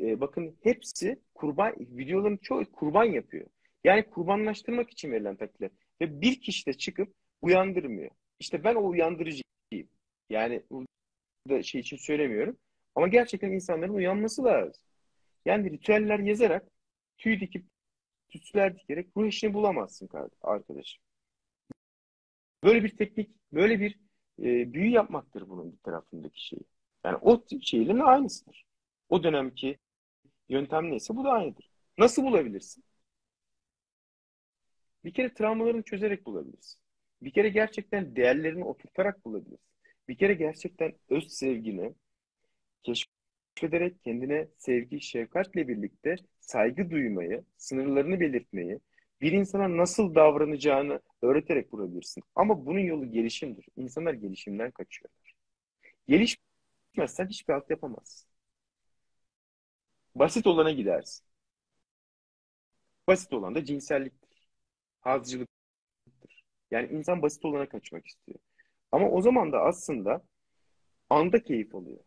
e, bakın hepsi kurban, videoların çoğu kurban yapıyor. Yani kurbanlaştırmak için verilen taktikler. Ve bir kişi de çıkıp uyandırmıyor. İşte ben o uyandırıcıyım. Yani burada şey için söylemiyorum. Ama gerçekten insanların uyanması lazım. Yani ritüeller yazarak, tüy dikip, tütsüler dikerek ruh eşini bulamazsın arkadaşım. Böyle bir teknik, böyle bir e, büyü yapmaktır bunun bir tarafındaki şeyi. Yani o şeylerin aynısıdır. O dönemki yöntem neyse bu da aynıdır. Nasıl bulabilirsin? Bir kere travmalarını çözerek bulabilirsin. Bir kere gerçekten değerlerini oturtarak bulabilirsin. Bir kere gerçekten öz sevgini keşfederek kendine sevgi, şefkatle birlikte saygı duymayı, sınırlarını belirtmeyi, bir insana nasıl davranacağını öğreterek bulabilirsin. Ama bunun yolu gelişimdir. İnsanlar gelişimden kaçıyorlar. Gelişmezsen hiçbir halt yapamazsın. Basit olana gidersin. Basit olan da cinselliktir. Hazcılıktır. Yani insan basit olana kaçmak istiyor. Ama o zaman da aslında anda keyif alıyor.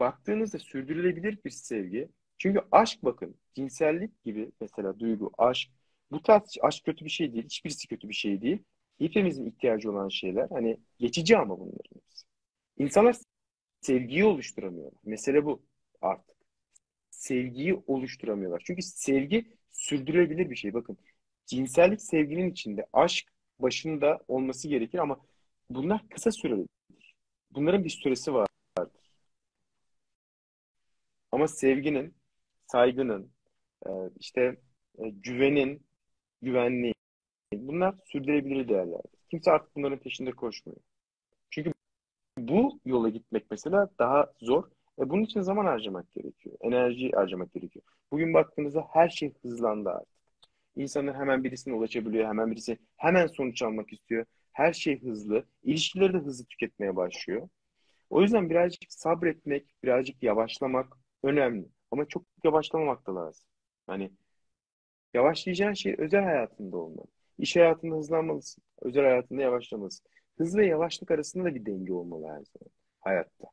Baktığınızda sürdürülebilir bir sevgi. Çünkü aşk bakın. Cinsellik gibi mesela duygu, aşk. Bu tarz aşk kötü bir şey değil. Hiçbirisi kötü bir şey değil. Hepimizin ihtiyacı olan şeyler. Hani geçici ama bunların hepsi. İnsanlar sevgiyi oluşturamıyorlar. Mesele bu artık. Sevgiyi oluşturamıyorlar. Çünkü sevgi sürdürülebilir bir şey. Bakın cinsellik sevginin içinde. Aşk başında olması gerekir ama bunlar kısa süreli. Bunların bir süresi var. Ama sevginin, saygının, işte güvenin, güvenliğin, bunlar sürdürülebilir değerler. Kimse artık bunların peşinde koşmuyor. Çünkü bu yola gitmek mesela daha zor. E bunun için zaman harcamak gerekiyor. Enerji harcamak gerekiyor. Bugün baktığınızda her şey hızlandı artık. İnsanlar hemen birisine ulaşabiliyor, hemen birisi hemen sonuç almak istiyor. Her şey hızlı. İlişkileri de hızlı tüketmeye başlıyor. O yüzden birazcık sabretmek, birazcık yavaşlamak önemli. Ama çok yavaşlamamak da lazım. Hani yavaşlayacağın şey özel hayatında olmalı. İş hayatında hızlanmalısın. Özel hayatında yavaşlamalısın. Hız ve yavaşlık arasında da bir denge olmalı her zaman hayatta.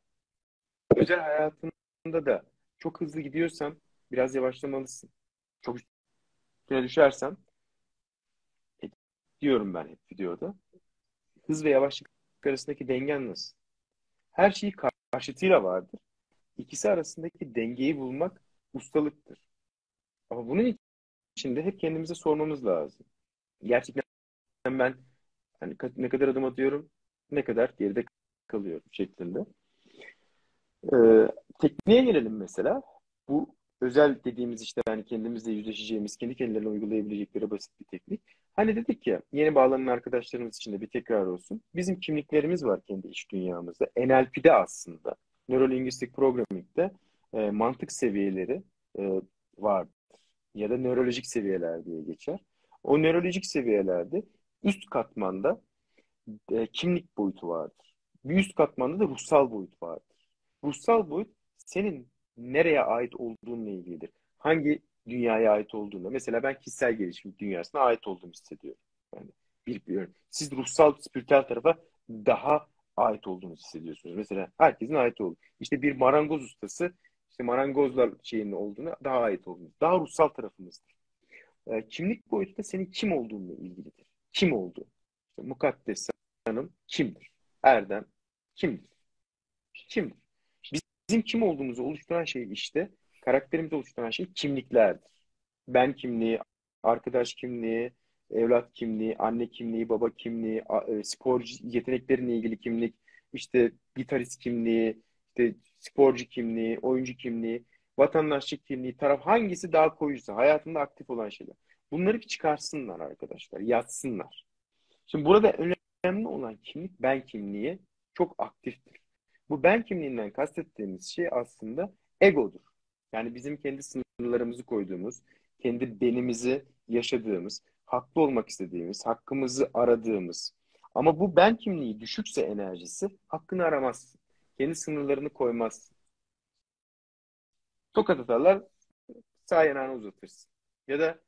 Özel hayatında da çok hızlı gidiyorsan biraz yavaşlamalısın. Çok üstüne düşersen e, diyorum ben hep videoda. Hız ve yavaşlık arasındaki dengen nasıl? Her şeyi karşıtıyla vardır. İkisi arasındaki dengeyi bulmak ustalıktır. Ama bunun için de hep kendimize sormamız lazım. Gerçekten ben hani ne kadar adım atıyorum, ne kadar geride kalıyorum şeklinde. Ee, tekniğe gelelim mesela. Bu özel dediğimiz işte hani kendimizle yüzleşeceğimiz, kendi kendilerine uygulayabilecekleri basit bir teknik. Hani dedik ya, yeni bağlanan arkadaşlarımız için de bir tekrar olsun. Bizim kimliklerimiz var kendi iş dünyamızda. N L P'de aslında. Nörolinguistik programming'de e, mantık seviyeleri e, vardır. Ya da nörolojik seviyeler diye geçer. O nörolojik seviyelerde üst katmanda e, kimlik boyutu vardır. Bir üst katmanda da ruhsal boyut vardır. Ruhsal boyut senin nereye ait olduğunla ilgilidir. Hangi dünyaya ait olduğunda. Mesela ben kişisel gelişim dünyasına ait olduğumu hissediyorum. Yani bilmiyorum. Siz ruhsal, spiritüel tarafa daha ait olduğunu hissediyorsunuz. Mesela herkesin ait olduğu. İşte bir marangoz ustası, işte marangozlar şeyinin olduğuna daha ait olduğunu, daha ruhsal tarafımızdır. E, kimlik boyutu da senin kim olduğunla ilgilidir. Kim olduğu. İşte Mukaddes Hanım kimdir? Erdem kimdir? Kimdir? Bizim kim olduğumuzu oluşturan şey işte, karakterimizi oluşturan şey kimliklerdir. Ben kimliği, arkadaş kimliği, evlat kimliği, anne kimliği, baba kimliği, sporcu yeteneklerine ilgili kimlik, işte gitarist kimliği, işte sporcu kimliği, oyuncu kimliği, vatandaşlık kimliği, taraf hangisi daha koyuysa, hayatında aktif olan şeyler. Bunları bir çıkarsınlar arkadaşlar, yazsınlar. Şimdi burada önemli olan kimlik ben kimliği çok aktiftir. Bu ben kimliğinden kastettiğimiz şey aslında egodur. Yani bizim kendi sınırlarımızı koyduğumuz, kendi benimizi yaşadığımız, haklı olmak istediğimiz, hakkımızı aradığımız. Ama bu ben kimliği düşükse enerjisi, hakkını aramazsın. Kendi sınırlarını koymazsın. Tokat atarlar, sağ yanağını uzatırsın. Ya da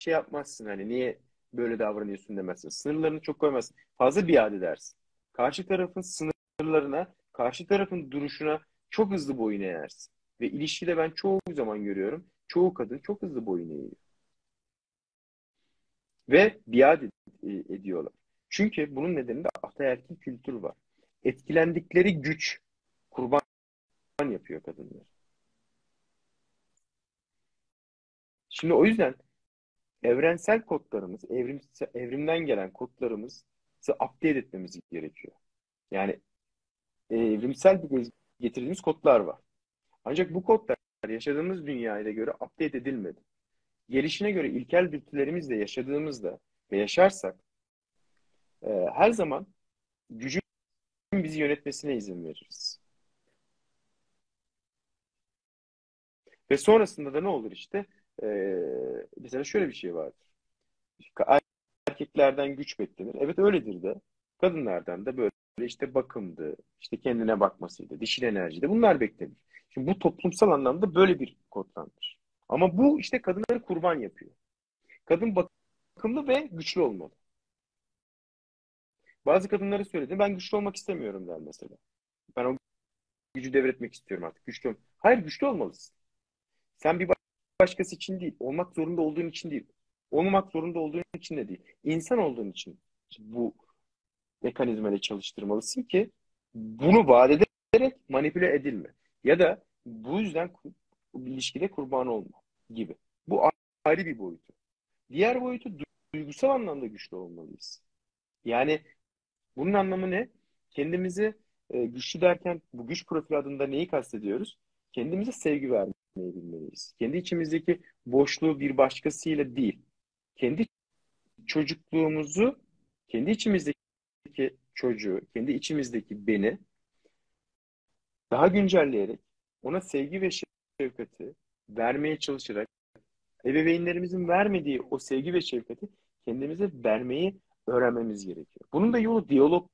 şey yapmazsın, hani niye böyle davranıyorsun demezsin. Sınırlarını çok koymazsın. Fazla biat edersin. Karşı tarafın sınırlarına, karşı tarafın duruşuna çok hızlı boyun eğersin. Ve ilişkide ben çoğu zaman görüyorum, çoğu kadın çok hızlı boyun eğiyor. Ve biat ed- ediyorlar. Çünkü bunun nedeni de ataerkil kültür var. Etkilendikleri güç kurban yapıyor kadınlar. Şimdi o yüzden evrensel kodlarımız, evrim, evrimden gelen kodlarımızı update etmemiz gerekiyor. Yani evrimsel bir getirdiğimiz kodlar var. Ancak bu kodlar yaşadığımız dünyaya göre update edilmedi. Gelişine göre ilkel dürtülerimizle yaşadığımızda ve yaşarsak e, her zaman gücün bizi yönetmesine izin veririz. Ve sonrasında da ne olur işte? E, mesela şöyle bir şey vardır. Erkeklerden güç beklenir. Evet öyledir de. Kadınlardan da böyle işte bakımdı, işte kendine bakmasıydı, dişil enerjiydi. Bunlar beklenir. Şimdi bu toplumsal anlamda böyle bir kodlandır. Ama bu işte kadınları kurban yapıyor. Kadın bakımlı ve güçlü olmalı. Bazı kadınlara söyledim, ben güçlü olmak istemiyorum der mesela. Ben o gücü devretmek istiyorum artık. Güçlü. Hayır, güçlü olmalısın. Sen bir başkası için değil, olmak zorunda olduğun için değil, olmak zorunda olduğun için de değil. İnsan olduğun için bu mekanizmayla çalıştırmalısın ki bunu vaat ederek manipüle edilme. Ya da bu yüzden ilişkide kurban olma gibi. Bu ayrı bir boyutu. Diğer boyutu duygusal anlamda güçlü olmalıyız. Yani bunun anlamı ne? Kendimizi e, güçlü derken bu güç profili adında neyi kastediyoruz? Kendimize sevgi vermeyi bilmeliyiz. Kendi içimizdeki boşluğu bir başkasıyla değil. Kendi çocukluğumuzu, kendi içimizdeki çocuğu, kendi içimizdeki beni daha güncelleyerek, ona sevgi ve şefkati vermeye çalışarak, ebeveynlerimizin vermediği o sevgi ve şefkati kendimize vermeyi öğrenmemiz gerekiyor. Bunun da yolu diyalog.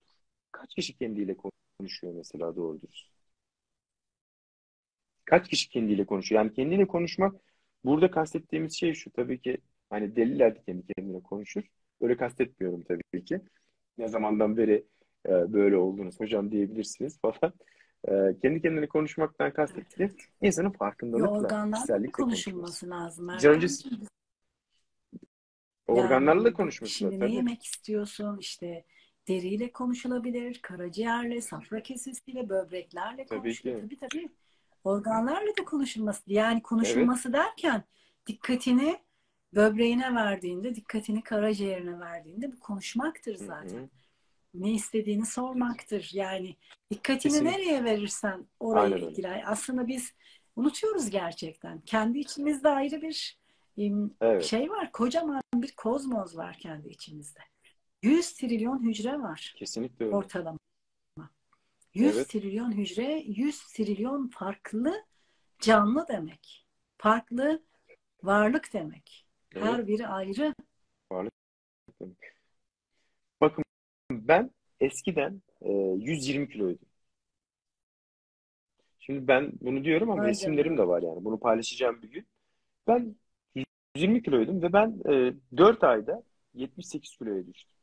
Kaç kişi kendiyle konuşuyor mesela doğru dürüst? Kaç kişi kendiyle konuşuyor? Yani kendiyle konuşmak, burada kastettiğimiz şey şu, tabii ki hani deliler de kendi kendine konuşur. Öyle kastetmiyorum tabii ki. Ne zamandan beri e, böyle oldunuz hocam diyebilirsiniz falan. E, kendi kendine konuşmaktan kastettiğim insanın farkındalıkla, organlarla konuşulması lazım. Organlarla yani, konuşması. Şimdi ne yemek istiyorsun? İşte deriyle konuşulabilir, karaciğerle, safra kesesiyle, böbreklerle konuşulabilir. Tabii, tabii tabii. Organlarla da konuşulması. Yani konuşulması evet. Derken dikkatini böbreğine verdiğinde, dikkatini karaciğerine verdiğinde bu konuşmaktır zaten. Hı-hı. Ne istediğini sormaktır. Yani dikkatini kesinlikle nereye verirsen oraya ilgilen. Aslında biz unutuyoruz gerçekten. Kendi içimizde ayrı bir evet. şey var. Kocaman bir kozmos var kendi içimizde. yüz trilyon hücre var. Kesinlikle öyle. Ortalama. yüz evet. trilyon hücre, yüz trilyon farklı canlı demek. Farklı varlık demek. Evet. Her biri ayrı. Varlık demek. Bakın ben eskiden yüz yirmi kiloydum. Şimdi ben bunu diyorum ama aynen, resimlerim de var yani. Bunu paylaşacağım bir gün. Ben yüz yirmi kiloydum ve ben e, dört ayda yetmiş sekiz kiloya düştüm.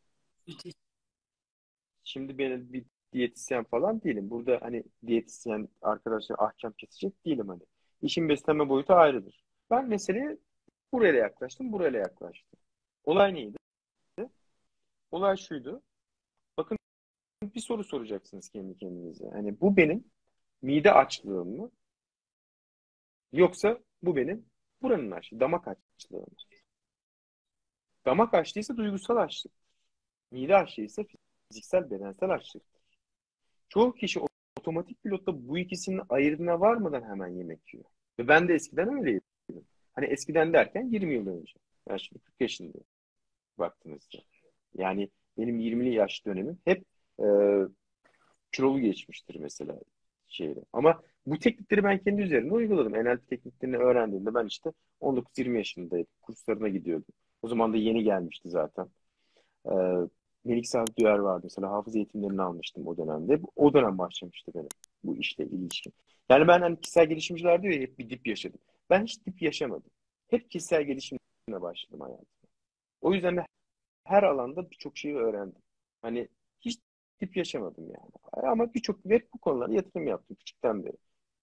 Şimdi ben bir diyetisyen falan değilim. Burada hani diyetisyen arkadaşlar ahkam kesecek değilim hani. İşin beslenme boyutu ayrıdır. Ben meseleye buraya yaklaştım, buraya yaklaştım. Olay neydi? Olay şuydu. Bakın bir soru soracaksınız kendi kendinize. Hani bu benim mide açlığım mı? Yoksa bu benim buranın açlığı, damak açlığı. Damak açlığıysa duygusal açlık. Mide açlığıysa fiziksel, bedensel açlık. Çoğu kişi otomatik pilotta bu ikisinin ayırdına varmadan hemen yemek yiyor. Ve ben de eskiden öyleydim. Hani eskiden derken yirmi yıl önce. Ben şimdi kırk yaşındayım. Baktığınızda. Yani benim yirmili yaş dönemim hep e, kilolu geçmiştir mesela şeyde. Ama bu teknikleri ben kendi üzerine uyguladım. N L P tekniklerini öğrendiğimde ben işte on dokuz yirmi yaşındaydım. Kurslarına gidiyordum. O zaman da yeni gelmişti zaten. Ee, Melik Saat Düğer vardı mesela. Hafız eğitimlerini almıştım o dönemde. O dönem başlamıştı benim bu işle ilişkin. Yani ben hani kişisel gelişimciler diyor ya, hep bir dip yaşadım. Ben hiç dip yaşamadım. Hep kişisel gelişimle başladım hayatımda. O yüzden de her alanda birçok şeyi öğrendim. Hani hiç dip yaşamadım yani. Ama birçok hep bu konulara yatırım yaptım küçükten beri.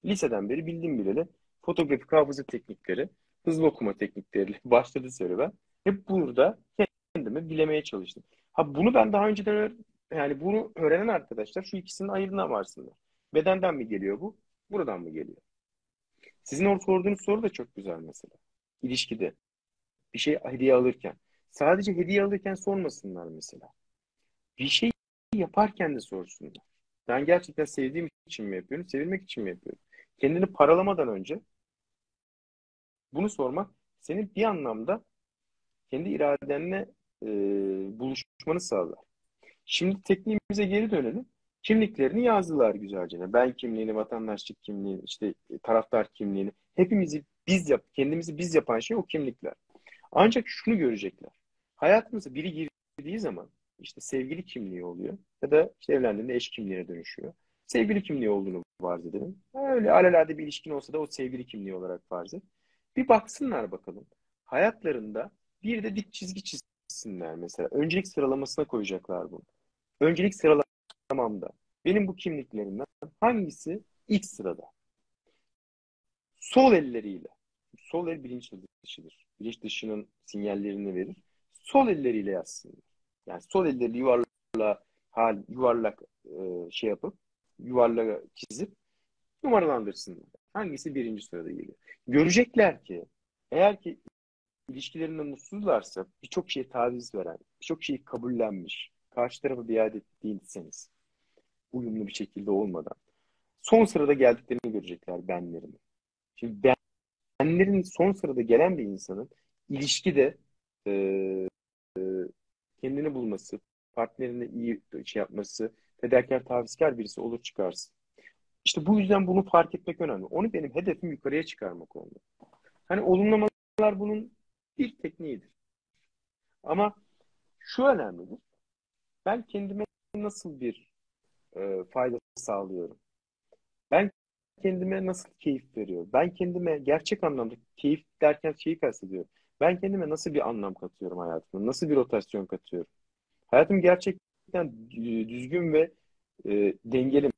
Liseden beri bildiğim bileli fotoğrafik hafıza teknikleri, hızlı okuma teknikleriyle başladı serüven. Hep burada kendimi bilemeye çalıştım. Ha bunu ben daha önceden öğ yani bunu öğrenen arkadaşlar şu ikisinin ayrına varsınlar. Bedenden mi geliyor bu? Buradan mı geliyor? Sizin orada sorduğunuz soru da çok güzel mesela. İlişkide bir şey hediye alırken. Sadece hediye alırken sormasınlar mesela. Bir şey yaparken de sorsunlar. Ben gerçekten sevdiğim için mi yapıyorum? Sevilmek için mi yapıyorum? Kendini paralamadan önce bunu sormak senin bir anlamda kendi iradenle e, buluşmanı sağlar. Şimdi tekniğimize geri dönelim. Kimliklerini yazdılar güzelce. Ben kimliğini, vatandaşlık kimliğini, işte taraftar kimliğini. Hepimizi biz yap, kendimizi biz yapan şey o kimlikler. Ancak şunu görecekler. Hayatımıza biri girdiği zaman işte sevgili kimliği oluyor ya da işte evlendiğinde eş kimliğine dönüşüyor. Sevgili kimliği olduğunu farz edelim. Öyle alelade bir ilişkin olsa da o sevgili kimliği olarak farz et. Bir baksınlar bakalım. Hayatlarında bir de dik çizgi çizsinler mesela. Öncelik sıralamasına koyacaklar bunu. Öncelik sıralamamda benim bu kimliklerimden hangisi ilk sırada? Sol elleriyle. Sol el bilinç dışıdır. Bilinç dışının sinyallerini verir. Sol elleriyle yazsınlar. Yani sol elleri yuvarla, hal, yuvarlak e, şey yapıp yuvarlak çizip numaralandırsınlar. Hangisi birinci sırada geliyor? Görecekler ki eğer ki ilişkilerinde mutsuzlarsa birçok şeye taviz veren, birçok şeyi kabullenmiş, karşı tarafa biat ettiyseniz uyumlu bir şekilde olmadan son sırada geldiklerini görecekler benlerini. Şimdi ben, benlerin son sırada gelen bir insanın ilişkide e, e, kendini bulması, partnerine iyi şey yapması, fedakar, tavizkar birisi olur çıkarsın. İşte bu yüzden bunu fark etmek önemli. Onu benim hedefim yukarıya çıkarmak oldu. Hani olumlamalar bunun bir tekniğidir. Ama şu önemlidir. Ben kendime nasıl bir e, fayda sağlıyorum? Ben kendime nasıl keyif veriyorum? Ben kendime gerçek anlamda keyif derken şeyi kastediyorum. Ben kendime nasıl bir anlam katıyorum hayatıma? Nasıl bir rotasyon katıyorum? Hayatım gerçekten düzgün ve e, dengeli mi?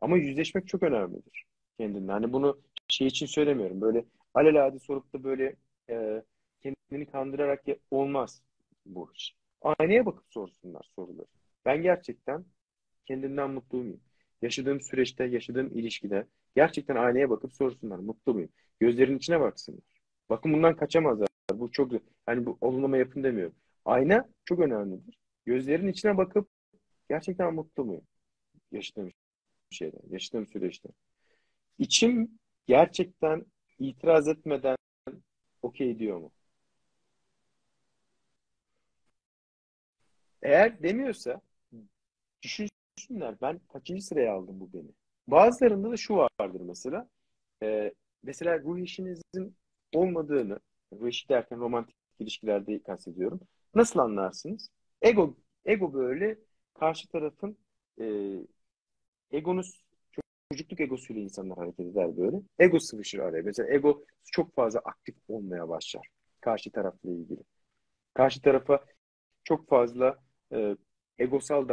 Ama yüzleşmek çok önemlidir kendinle. Hani bunu şey için söylemiyorum. Böyle alelade sorup da böyle e, kendini kandırarak ya, olmaz bu iş. Aynaya bakıp sorsunlar soruları. Ben gerçekten kendimden mutlu muyum? Yaşadığım süreçte, yaşadığım ilişkide gerçekten aynaya bakıp sorsunlar. Mutlu muyum? Gözlerinin içine baksınlar. Bakın bundan kaçamazlar. Bu çok, hani bu olumlama yapın demiyorum. Ayna çok önemlidir. Gözlerin içine bakıp gerçekten mutlu muyum? Yaşadığım şeyden, yaşadığım süreçten. İçim gerçekten itiraz etmeden okey diyor mu? Eğer demiyorsa düşünsünler ben kaçıncı sıraya aldım bu beni. Bazılarında da şu vardır mesela. E, mesela ruh işinizin olmadığını, ruh işi derken romantik ilişkilerde kastediyorum. Nasıl anlarsınız? Ego, ego böyle karşı tarafın e, egonuz, çocukluk egosuyla insanlar hareket eder böyle. Ego sıvışır araya. Mesela ego çok fazla aktif olmaya başlar. Karşı tarafla ilgili. Karşı tarafa çok fazla e, egosal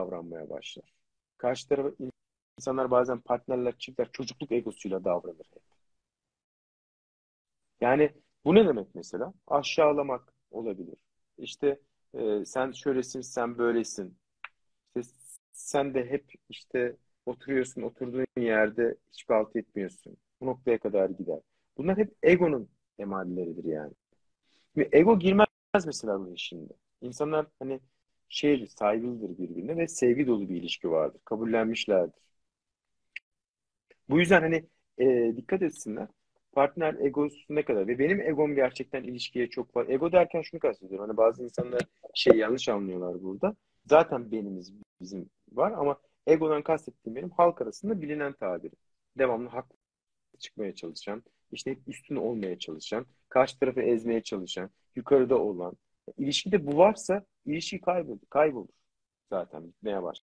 davranmaya başlar. Karşı tarafa insanlar bazen partnerler, çiftler çocukluk egosuyla davranır hep. Yani bu ne demek mesela? Aşağılamak olabilir. İşte Ee, sen şöylesin, sen böylesin. İşte sen de hep işte oturuyorsun, oturduğun yerde hiçbir alt etmiyorsun. Bu noktaya kadar gider. Bunlar hep egonun emalileridir yani. Şimdi ego girmez mesela bu işinde. İnsanlar hani şeydir, saygılıdır birbirine ve sevgi dolu bir ilişki vardır. Kabullenmişlerdir. Bu yüzden hani e, dikkat etsinler. partner egosu ne kadar? Ve benim egom gerçekten ilişkiye çok fazla. Ego derken şunu kastediyorum. Hani bazı insanlar şey yanlış anlıyorlar burada. Zaten benimiz bizim var ama egodan kastettiğim benim halk arasında bilinen tabiri. Devamlı haklı çıkmaya çalışan, işte hep üstün olmaya çalışan, karşı tarafı ezmeye çalışan, yukarıda olan. İlişkide bu varsa ilişki kaybolur. Kaybolur zaten bitmeye başlar.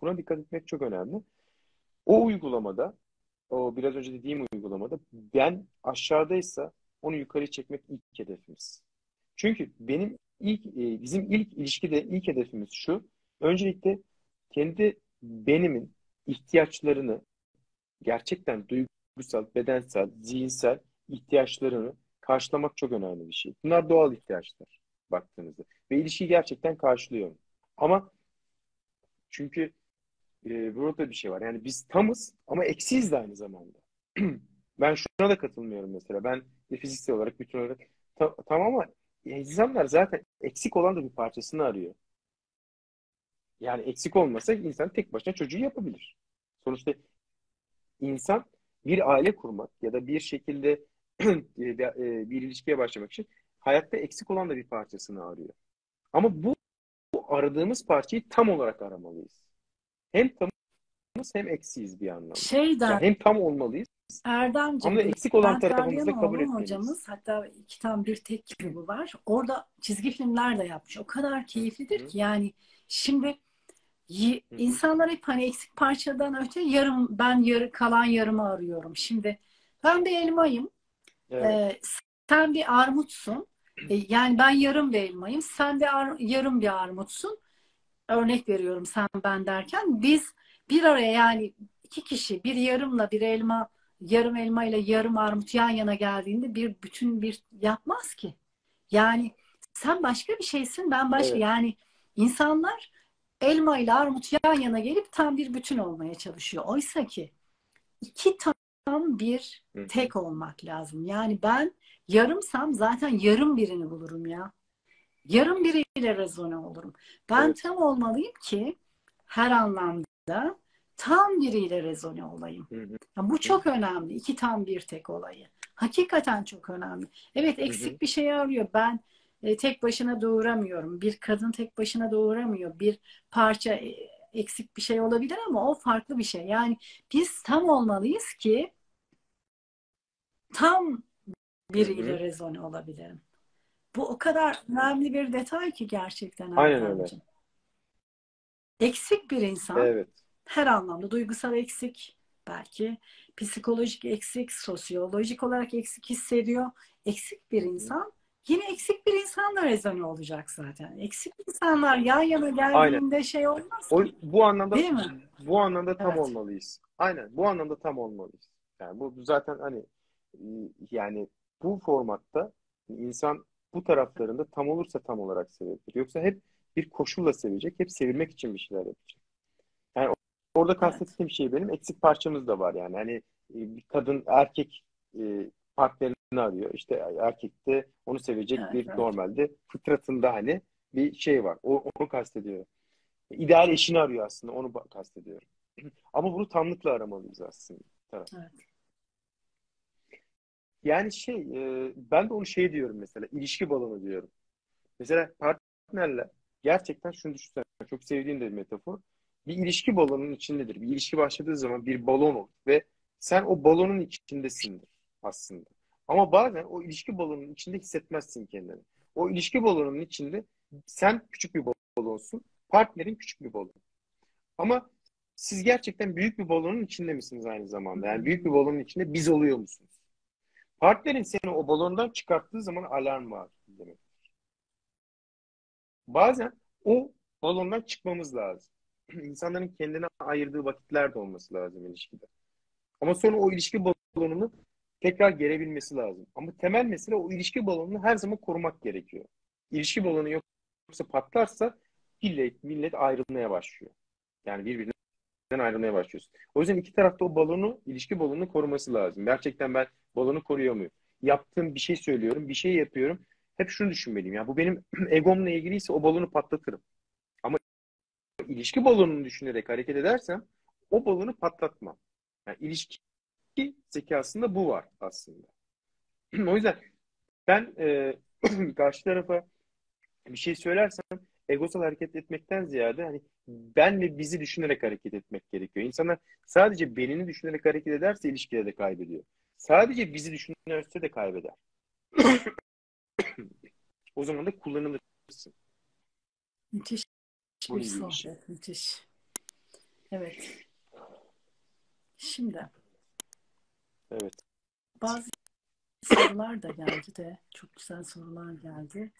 Buna dikkat etmek çok önemli. O uygulamada, o biraz önce dediğim uygulamada ben aşağıdaysa onu yukarı çekmek ilk hedefimiz. Çünkü benim ilk bizim ilk ilişkide ilk hedefimiz şu. Öncelikle kendi benimin ihtiyaçlarını gerçekten duygusal, bedensel, zihinsel ihtiyaçlarını karşılamak çok önemli bir şey. Bunlar doğal ihtiyaçlar baktığınızda. Ve ilişki gerçekten karşılıyor. Ama çünkü e, burada bir şey var. Yani biz tamız ama eksiyiz de aynı zamanda. Ben şuna da katılmıyorum mesela. Ben de fiziksel olarak, bütün olarak ta, tamam ama insanlar zaten eksik olan da bir parçasını arıyor. Yani eksik olmasa insan tek başına çocuğu yapabilir. Sonuçta insan bir aile kurmak ya da bir şekilde bir ilişkiye başlamak için hayatta eksik olan da bir parçasını arıyor. Ama bu, bu aradığımız parçayı tam olarak aramalıyız. Hem tamız hem eksiyiz bir anlamda. Şeyden, yani hem tam olmalıyız. Erdemciğim, ama eksik olan tarafımızı kabul etmeliyiz. Hocamız, hatta iki tam bir tek kitabı var. Orada çizgi filmler de yapmış. O kadar keyiflidir Hı -hı. ki yani şimdi insanlar hep hani eksik parçadan öte yarım, ben yarı, kalan yarımı arıyorum. Şimdi ben bir elmayım. Evet. Ee, sen bir armutsun. Ee, yani ben yarım bir elmayım. Sen de ar yarım bir armutsun. Örnek veriyorum sen ben derken. Biz bir araya yani iki kişi bir yarımla bir elma, yarım elma ile yarım armut yan yana geldiğinde bir bütün bir yapmaz ki. Yani sen başka bir şeysin, ben başka. Evet. Yani insanlar elma ile armut yan yana gelip tam bir bütün olmaya çalışıyor. Oysa ki iki tane tam bir tek olmak lazım. Yani ben yarımsam zaten yarım birini bulurum ya. Yarım biriyle rezone olurum. Ben evet. tam olmalıyım ki her anlamda tam biriyle rezone olayım. Hı hı. Yani bu çok önemli. İki tam bir tek olayı. Hakikaten çok önemli. Evet eksik hı hı. bir şey arıyor. Ben e, tek başına doğuramıyorum. Bir kadın tek başına doğuramıyor. Bir parça e, eksik bir şey olabilir ama o farklı bir şey. Yani biz tam olmalıyız ki tam biriyle hı hı. rezone olabilirim. Bu o kadar önemli bir detay ki gerçekten. Aynen öyle. Eksik bir insan evet. her anlamda duygusal eksik, belki psikolojik eksik, sosyolojik olarak eksik hissediyor. Eksik bir insan hı. yine eksik bir insanla rezone olacak zaten. Eksik insanlar yan yana geldiğinde Aynen. şey olmaz ki. O, bu anlamda Değil mi? Bu anlamda tam evet. olmalıyız. Aynen. Bu anlamda tam olmalıyız. Yani bu zaten hani yani bu formatta insan bu taraflarında tam olursa tam olarak sevebilir. Yoksa hep bir koşulla sevecek. Hep sevilmek için bir şeyler yapacak. Yani orada kastettiğim evet. şey benim eksik parçamız da var yani. Hani bir kadın erkek partnerini arıyor. İşte erkekte onu sevecek evet, bir evet. normalde fıtratında hani bir şey var. O, onu kastediyorum. İdeal eşini arıyor aslında. Onu kastediyorum. Ama bunu tamlıkla aramalıyız aslında. Evet. evet. Yani şey, ben de onu şey diyorum mesela, ilişki balonu diyorum. Mesela partnerle gerçekten şunu düşünsene, çok sevdiğim de bir metafor. Bir ilişki balonunun içindedir. Bir ilişki başladığı zaman bir balon olur ve sen o balonun içindesindir aslında. Ama bazen o ilişki balonunun içinde hissetmezsin kendini. O ilişki balonunun içinde sen küçük bir balonsun, partnerin küçük bir balon. Ama siz gerçekten büyük bir balonun içinde misiniz aynı zamanda? Yani büyük bir balonun içinde biz oluyor musunuz? Partnerin seni o balondan çıkarttığı zaman alarm var demektir. Bazen o balondan çıkmamız lazım. İnsanların kendine ayırdığı vakitler de olması lazım ilişkide. Ama sonra o ilişki balonunu tekrar gelebilmesi lazım. Ama temel mesele o ilişki balonunu her zaman korumak gerekiyor. İlişki balonu yoksa patlarsa millet, millet ayrılmaya başlıyor. Yani birbirinden ayrılmaya başlıyorsun. O yüzden iki tarafta o balonu, ilişki balonunu koruması lazım. Gerçekten ben balonu koruyor muyum? Yaptığım bir şey söylüyorum, bir şey yapıyorum. Hep şunu düşünmeliyim. Ya bu benim egomla ilgiliyse o balonu patlatırım. Ama ilişki balonunu düşünerek hareket edersem o balonu patlatmam. Yani ilişki etki zekasında bu var aslında. O yüzden ben e, karşı tarafa bir şey söylersem egosal hareket etmekten ziyade hani ben ve bizi düşünerek hareket etmek gerekiyor. İnsanlar sadece benini düşünerek hareket ederse ilişkileri de kaybediyor. Sadece bizi düşünerse de kaybeder. O zaman da kullanılırsın. Müthiş bir sohbet. Müthiş. Evet. Şimdi. Evet. Bazı sorular da geldi de. Çok güzel sorular geldi.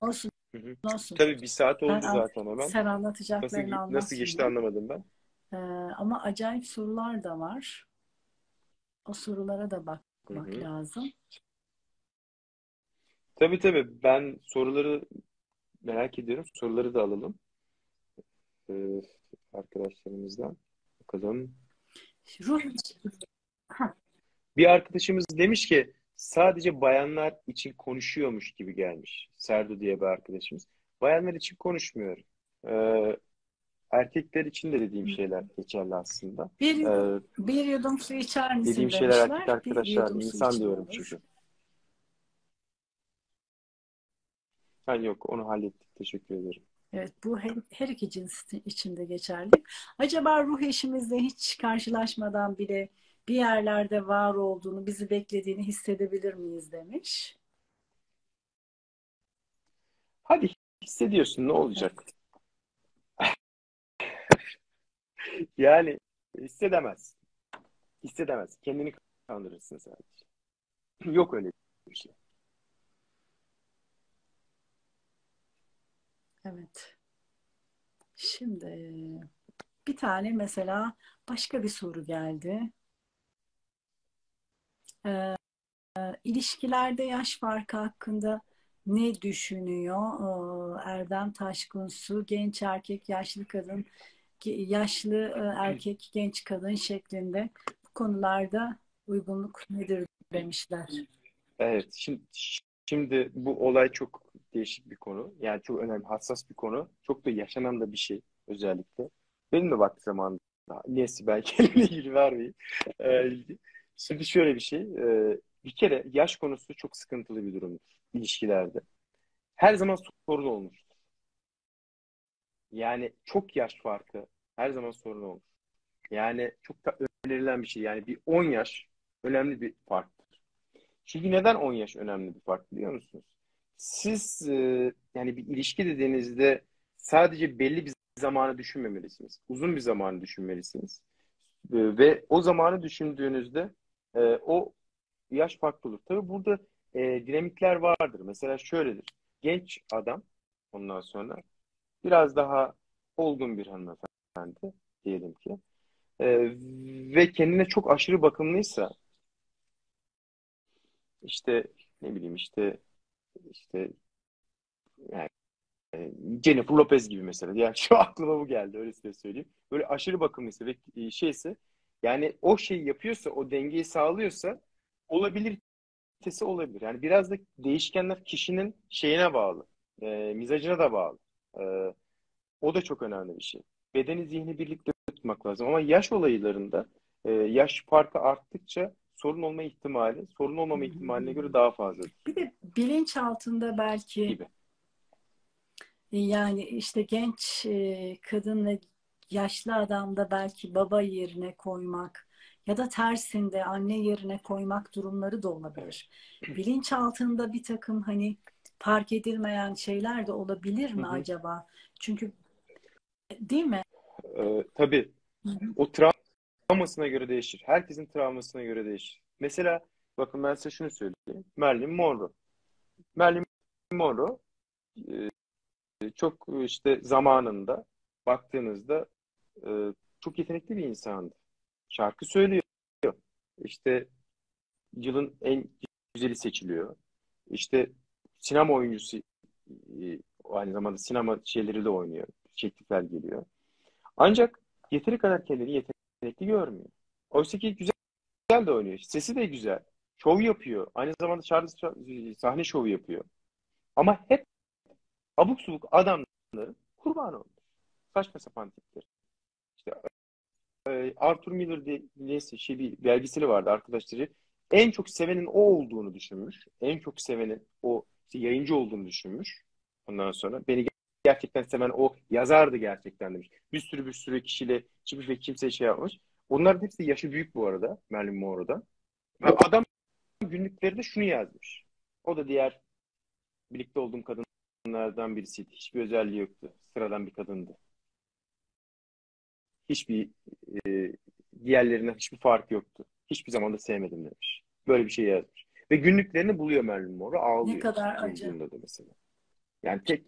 Olsun. Hı hı. Olsun. Tabii bir saat oldu ben zaten hemen. Sen anlatacaklarını nasıl, anlat. Nasıl geçti anlamadım ben. Ee, ama acayip sorular da var. O sorulara da bakmak hı hı. lazım. Tabii tabii. Ben soruları merak ediyorum. Soruları da alalım. Ee, arkadaşlarımızdan. Bakalım. Ruh. Bir arkadaşımız demiş ki sadece bayanlar için konuşuyormuş gibi gelmiş. Serdu diye bir arkadaşımız. Bayanlar için konuşmuyor. Ee, erkekler için de dediğim şeyler geçerli aslında. Bir, ee, bir yudum su içer misin dediğim demişler. Şeyler erkek arkadaşlar. İnsan diyorum çocuğu. Yani yok, onu hallettik. Teşekkür ederim. Evet, bu her, her iki cins içinde geçerli. Acaba ruh eşimizle hiç karşılaşmadan bile bir yerlerde var olduğunu, bizi beklediğini hissedebilir miyiz demiş. Hadi hissediyorsun, ne olacak? Evet. Yani hissedemez. Hissedemez. Kendini kandırırsın sadece. Yok öyle bir şey. Evet. Şimdi bir tane mesela başka bir soru geldi. Ee, ilişkilerde yaş farkı hakkında ne düşünüyor? Ee, Erdem Taşkınsu, genç erkek, yaşlı kadın, yaşlı erkek, genç kadın şeklinde bu konularda uygunluk nedir demişler. Evet. Şimdi, şimdi bu olay çok değişik bir konu. Yani çok önemli, hassas bir konu. Çok da yaşanan da bir şey özellikle. Benim de vakti zamanında. Neyse ben kendime ilgi vermeyeyim. Ee, şimdi şöyle bir şey. Ee, bir kere yaş konusu çok sıkıntılı bir durumdur ilişkilerde. Her zaman sorun olmuştur. Yani çok yaş farkı her zaman sorun olur. Yani çok da önerilen bir şey. Yani bir on yaş önemli bir farktır. Çünkü neden on yaş önemli bir fark biliyor musunuz? Siz yani bir ilişki dediğinizde sadece belli bir zamanı düşünmemelisiniz. Uzun bir zamanı düşünmelisiniz. Ve o zamanı düşündüğünüzde o yaş farklı olur. Tabii burada dinamikler vardır. Mesela şöyledir. Genç adam ondan sonra biraz daha olgun bir hanımefendi diyelim ki ve kendine çok aşırı bakımlıysa işte ne bileyim işte İşte yani Jennifer Lopez gibi mesela. Yani şu aklıma bu geldi. Öyle size söyleyeyim. Böyle aşırı bakımlıysa ve şeyse yani o şeyi yapıyorsa, o dengeyi sağlıyorsa olabilitesi olabilir. Yani biraz da değişkenler kişinin şeyine bağlı. E, mizacına da bağlı. E, o da çok önemli bir şey. Bedeni, zihni birlikte tutmak lazım. Ama yaş olaylarında e, yaş farkı arttıkça sorun olma ihtimali, sorun olmama ihtimaline göre daha fazla. Bir de bilinç altında belki gibi. Yani işte genç kadınla yaşlı adamda belki baba yerine koymak ya da tersinde anne yerine koymak durumları da olabilir. Evet. Bilinç altında bir takım hani fark edilmeyen şeyler de olabilir mi hı hı. acaba? Çünkü değil mi? Ee, tabii. Hı hı. O travma travmasına göre değişir. Herkesin travmasına göre değişir. Mesela bakın ben size şunu söyleyeyim. Marilyn Monroe. Marilyn Monroe çok işte zamanında baktığınızda çok yetenekli bir insandı. Şarkı söylüyor. İşte yılın en güzeli seçiliyor. İşte sinema oyuncusu aynı zamanda sinema şeyleri de oynuyor. Teklifler geliyor. Ancak yeteri kadar kendini yetenekli Yetenekli görmüyor. Oysa ki güzel, güzel de oynuyor. Sesi de güzel. Şov yapıyor. Aynı zamanda şarkı, sahne şovu yapıyor. Ama hep abuk subuk adamların kurbanı oluyor. Saçma sapan tipler. İşte Arthur Miller neyse şey bir belgeseli vardı arkadaşları. En çok sevenin o olduğunu düşünmüş. En çok sevenin o işte yayıncı olduğunu düşünmüş. Ondan sonra beni gerçekten seven o yazardı gerçekten demiş. Bir sürü bir sürü kişiyle çıkmış ve kimseye şey yapmış. Onların hepsi yaşı büyük bu arada. Merlin Monroe'da. Yani adam günlüklerinde şunu yazmış. O da diğer birlikte olduğum kadınlardan birisiydi. Hiçbir özelliği yoktu. Sıradan bir kadındı. Hiçbir e, diğerlerinden hiçbir fark yoktu. Hiçbir zaman da sevmedim demiş. Böyle bir şey yazmış. Ve günlüklerini buluyor Merlin Monroe. Ağlıyor. Ne kadar acı. Da mesela. Yani tek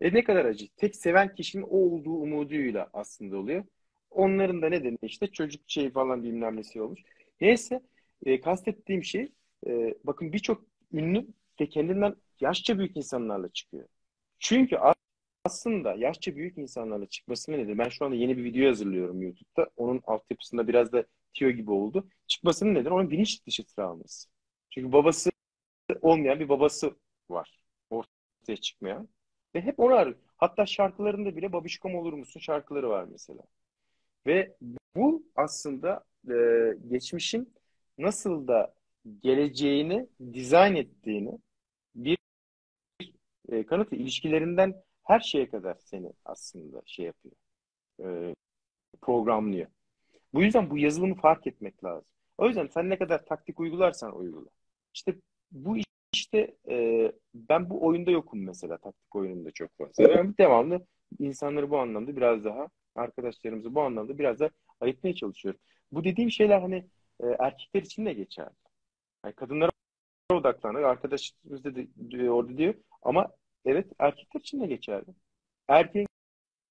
e, ne kadar acı. Tek seven kişinin o olduğu umuduyla aslında oluyor. Onların da nedeni işte çocuk şey falan bilmem nesi olmuş. Neyse e, kastettiğim şey e, bakın birçok ünlü de kendinden yaşça büyük insanlarla çıkıyor. Çünkü aslında yaşça büyük insanlarla çıkması nedir? Ben şu anda yeni bir video hazırlıyorum YouTube'da. Onun altyapısında biraz da tiyo gibi oldu. Çıkmasının nedir? Onun bilinç dışı travması. Çünkü babası olmayan bir babası var. Ortaya çıkmayan. Ve hep onu arıyor. Hatta şarkılarında bile babişkom olur musun şarkıları var mesela. Ve bu aslında e, geçmişin nasıl da geleceğini dizayn ettiğini bir e, kanıtı ilişkilerinden her şeye kadar seni aslında şey yapıyor. E, programlıyor. Bu yüzden bu yazılımı fark etmek lazım. O yüzden sen ne kadar taktik uygularsan uygula. İşte bu işte e, ben bu oyunda yokum mesela. Taktik oyununda çok fazla. Yani devamlı insanları bu anlamda biraz daha arkadaşlarımızı bu anlamda biraz da ayıkmaya çalışıyorum. Bu dediğim şeyler hani e, erkekler için de geçerli. Yani kadınlara odaklanır. Arkadaşımız dedi, diyor, orada diyor. Ama evet erkekler için de geçerli. Erkeğin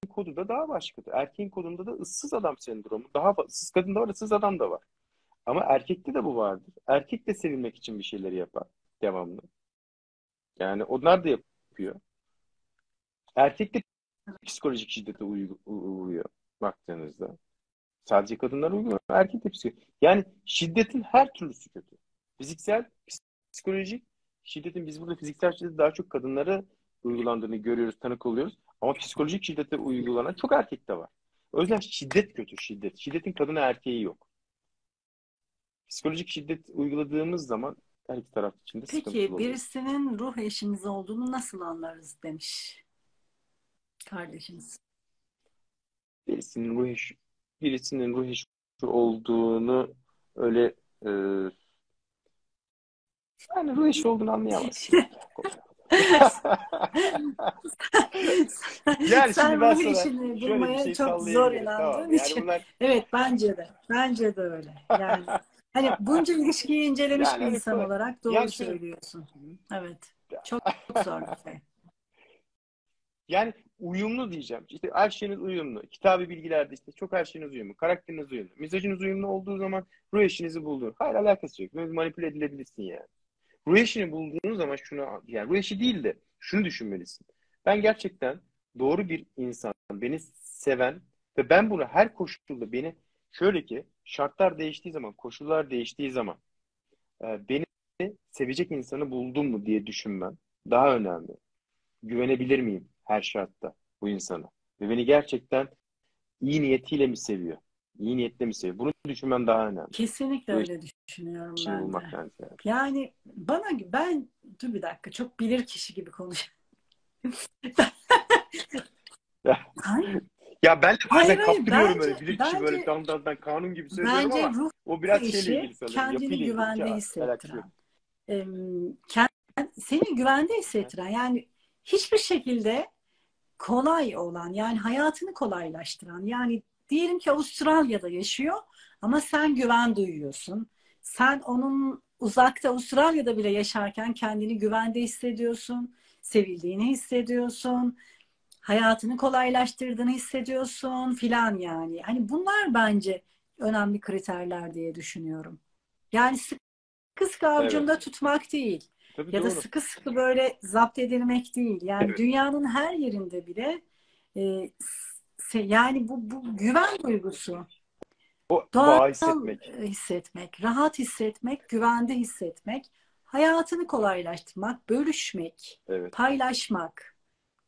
kodu da daha başkadır. Erkeğin kodunda da ıssız adam sendromu. Daha ıssız kadın da var, ıssız adam da var. Ama erkekte de bu vardır. Erkek de sevilmek için bir şeyleri yapar. Devamlı. Yani onlar da yapıyor. Erkek de psikolojik şiddete uğruyor baktığınızda. Sadece kadınlar uygulamıyor. Erkek de psikolojik. Yani şiddetin her türlüsü kötü. Fiziksel, psikolojik şiddetin biz burada fiziksel şiddeti daha çok kadınlara uygulandığını görüyoruz, tanık oluyoruz. Ama psikolojik şiddete uygulanan çok erkek de var. O yüzden şiddet kötü, şiddet. Şiddetin kadına erkeği yok. Psikolojik şiddet uyguladığımız zaman her iki taraf için de sıkıntılı oluyor. Peki birisinin ruh eşimiz olduğunu nasıl anlarız demiş kardeşimiz. Birisinin ruh eşi, birisinin ruh eşi olduğunu öyle e, yani ruh eşi olduğunu anlayamazsın. Yani sen ruh eşini bulmaya şey çok zor inandığın tamam. için. Yani bunlar... Evet bence de. Bence de öyle. Yani hani bunca ilişkiyi incelemiş yani bir insan kolay. Olarak doğru yani söylüyorsun. Şöyle... Evet. Çok, çok zor bir şey. Yani uyumlu diyeceğim. İşte her şeyiniz uyumlu. Kitabı bilgilerde işte çok her şeyiniz uyumlu. Karakteriniz uyumlu. Mizacınız uyumlu olduğu zaman ruh eşinizi buldunuz. Hayır alakası yok. Böyle manipüle edilebilirsin yani. Ruh eşini bulduğunuz zaman şunu yani ruh eşi değil de şunu düşünmelisin. Ben gerçekten doğru bir insan, beni seven ve ben bunu her koşulda beni şöyle ki şartlar değiştiği zaman, koşullar değiştiği zaman beni sevecek insanı buldum mu diye düşünmem daha önemli. Güvenebilir miyim her şartta bu insana? Ve beni gerçekten iyi niyetiyle mi seviyor? İyi niyetle mi seviyor? Bunu düşünmem daha önemli. Kesinlikle bu öyle düşünüyorum ben de. Yani. yani bana, ben dur bir dakika çok bilir kişi gibi konuşuyorum. Ya ben de bazen kaptırıyorum böyle bilir kişi böyle dam dam dam kanun gibi söylüyorum bence ama ruh o biraz şeyle ilgili sanırım. Kendini güvende hissettiren. Ee, kend, seni güvende hissettiren yani hiçbir şekilde kolay olan yani hayatını kolaylaştıran yani diyelim ki Avustralya'da yaşıyor ama sen güven duyuyorsun. Sen onun uzakta Avustralya'da bile yaşarken kendini güvende hissediyorsun. Sevildiğini hissediyorsun. Hayatını kolaylaştırdığını hissediyorsun filan yani. Hani bunlar bence önemli kriterler diye düşünüyorum. Yani sıkı sıkı avucunda evet. tutmak değil. Tabii ya doğru. da sıkı sıkı böyle zapt edilmek değil. Yani evet. dünyanın her yerinde bile e, yani bu, bu güven duygusu. O, doğal hissetmek. hissetmek, rahat hissetmek, güvende hissetmek, hayatını kolaylaştırmak, bölüşmek, evet. paylaşmak,